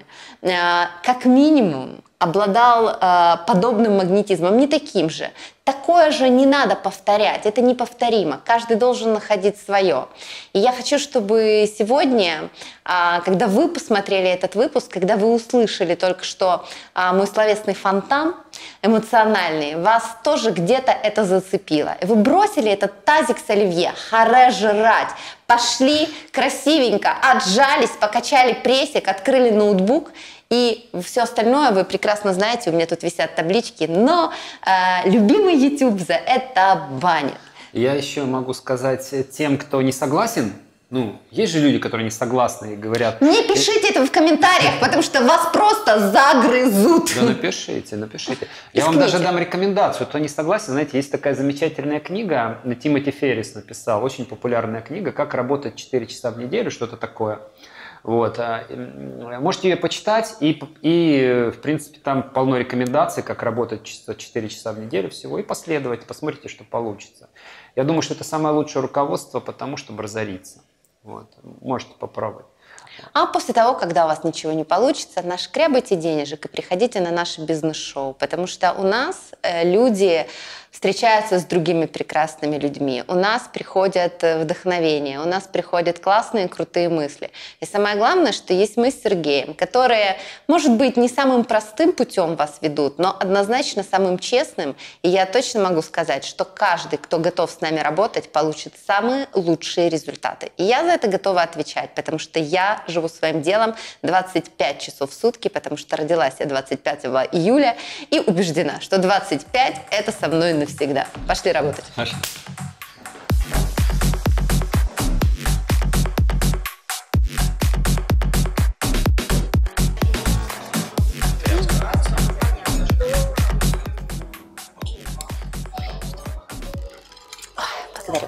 как минимум обладал подобным магнетизмом, не таким же. Такое же не надо повторять, это неповторимо. Каждый должен находить свое. И я хочу, чтобы сегодня, когда вы посмотрели этот выпуск, когда вы услышали только что мой словесный фонтан эмоциональный, вас тоже где-то это зацепило. Вы бросили этот тазик с оливье, харе жрать, пошли красивенько, отжались, покачали прессик, открыли ноутбук. И все остальное вы прекрасно знаете, у меня тут висят таблички, но любимый YouTube за это банит. Я еще могу сказать тем, кто не согласен, ну, есть же люди, которые не согласны и говорят... Не пишите это в комментариях, потому что вас просто загрызут. Да напишите, напишите. Я вам даже дам рекомендацию, кто не согласен, знаете, есть такая замечательная книга, Тимоти Феррис написал, очень популярная книга «Как работать 4 часа в неделю», что-то такое. Вот. Можете ее почитать, и в принципе, там полно рекомендаций, как работать 4 часа в неделю всего, и последовать, посмотрите, что получится. Я думаю, что это самое лучшее руководство, потому чтобы разориться. Вот. Можете попробовать. А после того, когда у вас ничего не получится, нашкрябайте денежек и приходите на наше бизнес-шоу, потому что у нас люди встречаются с другими прекрасными людьми, у нас приходят вдохновения, у нас приходят классные, крутые мысли. И самое главное, что есть мы с Сергеем, которые, может быть, не самым простым путем вас ведут, но однозначно самым честным. И я точно могу сказать, что каждый, кто готов с нами работать, получит самые лучшие результаты. И я за это готова отвечать, потому что я живу своим делом 25 часов в сутки, потому что родилась я 25 июля и убеждена, что 25 – это со мной навсегда. Пошли работать. Пошли. Благодарю.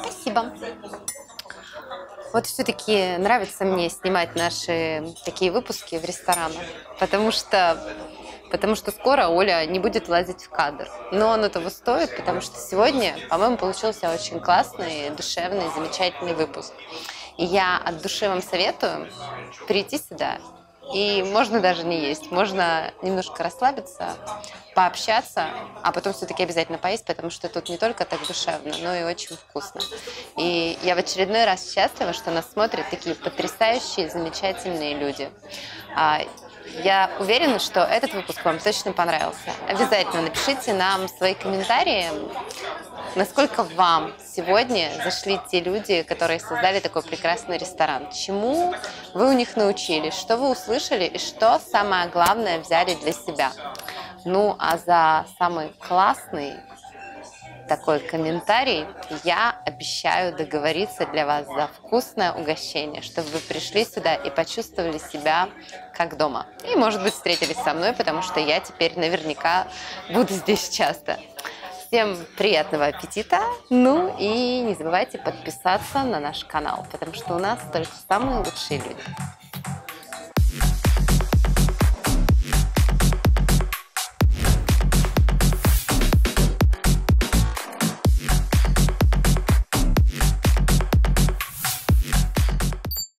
Спасибо. Вот все-таки нравится мне снимать наши такие выпуски в ресторанах, потому что скоро Оля не будет лазить в кадр. Но оно того стоит, потому что сегодня, по-моему, получился очень классный, душевный, замечательный выпуск. И я от души вам советую прийти сюда. И можно даже не есть, можно немножко расслабиться, пообщаться, а потом все-таки обязательно поесть, потому что тут не только так душевно, но и очень вкусно. И я в очередной раз счастлива, что нас смотрят такие потрясающие, замечательные люди. Я уверена, что этот выпуск вам точно понравился. Обязательно напишите нам свои комментарии, насколько вам сегодня зашли те люди, которые создали такой прекрасный ресторан. Чему вы у них научились, что вы услышали и что самое главное взяли для себя. Ну, а за самый классный такой комментарий я обещаю договориться для вас за вкусное угощение, чтобы вы пришли сюда и почувствовали себя как дома. И, может быть, встретились со мной, потому что я теперь наверняка буду здесь часто. Всем приятного аппетита! Ну и не забывайте подписаться на наш канал, потому что у нас только самые лучшие люди.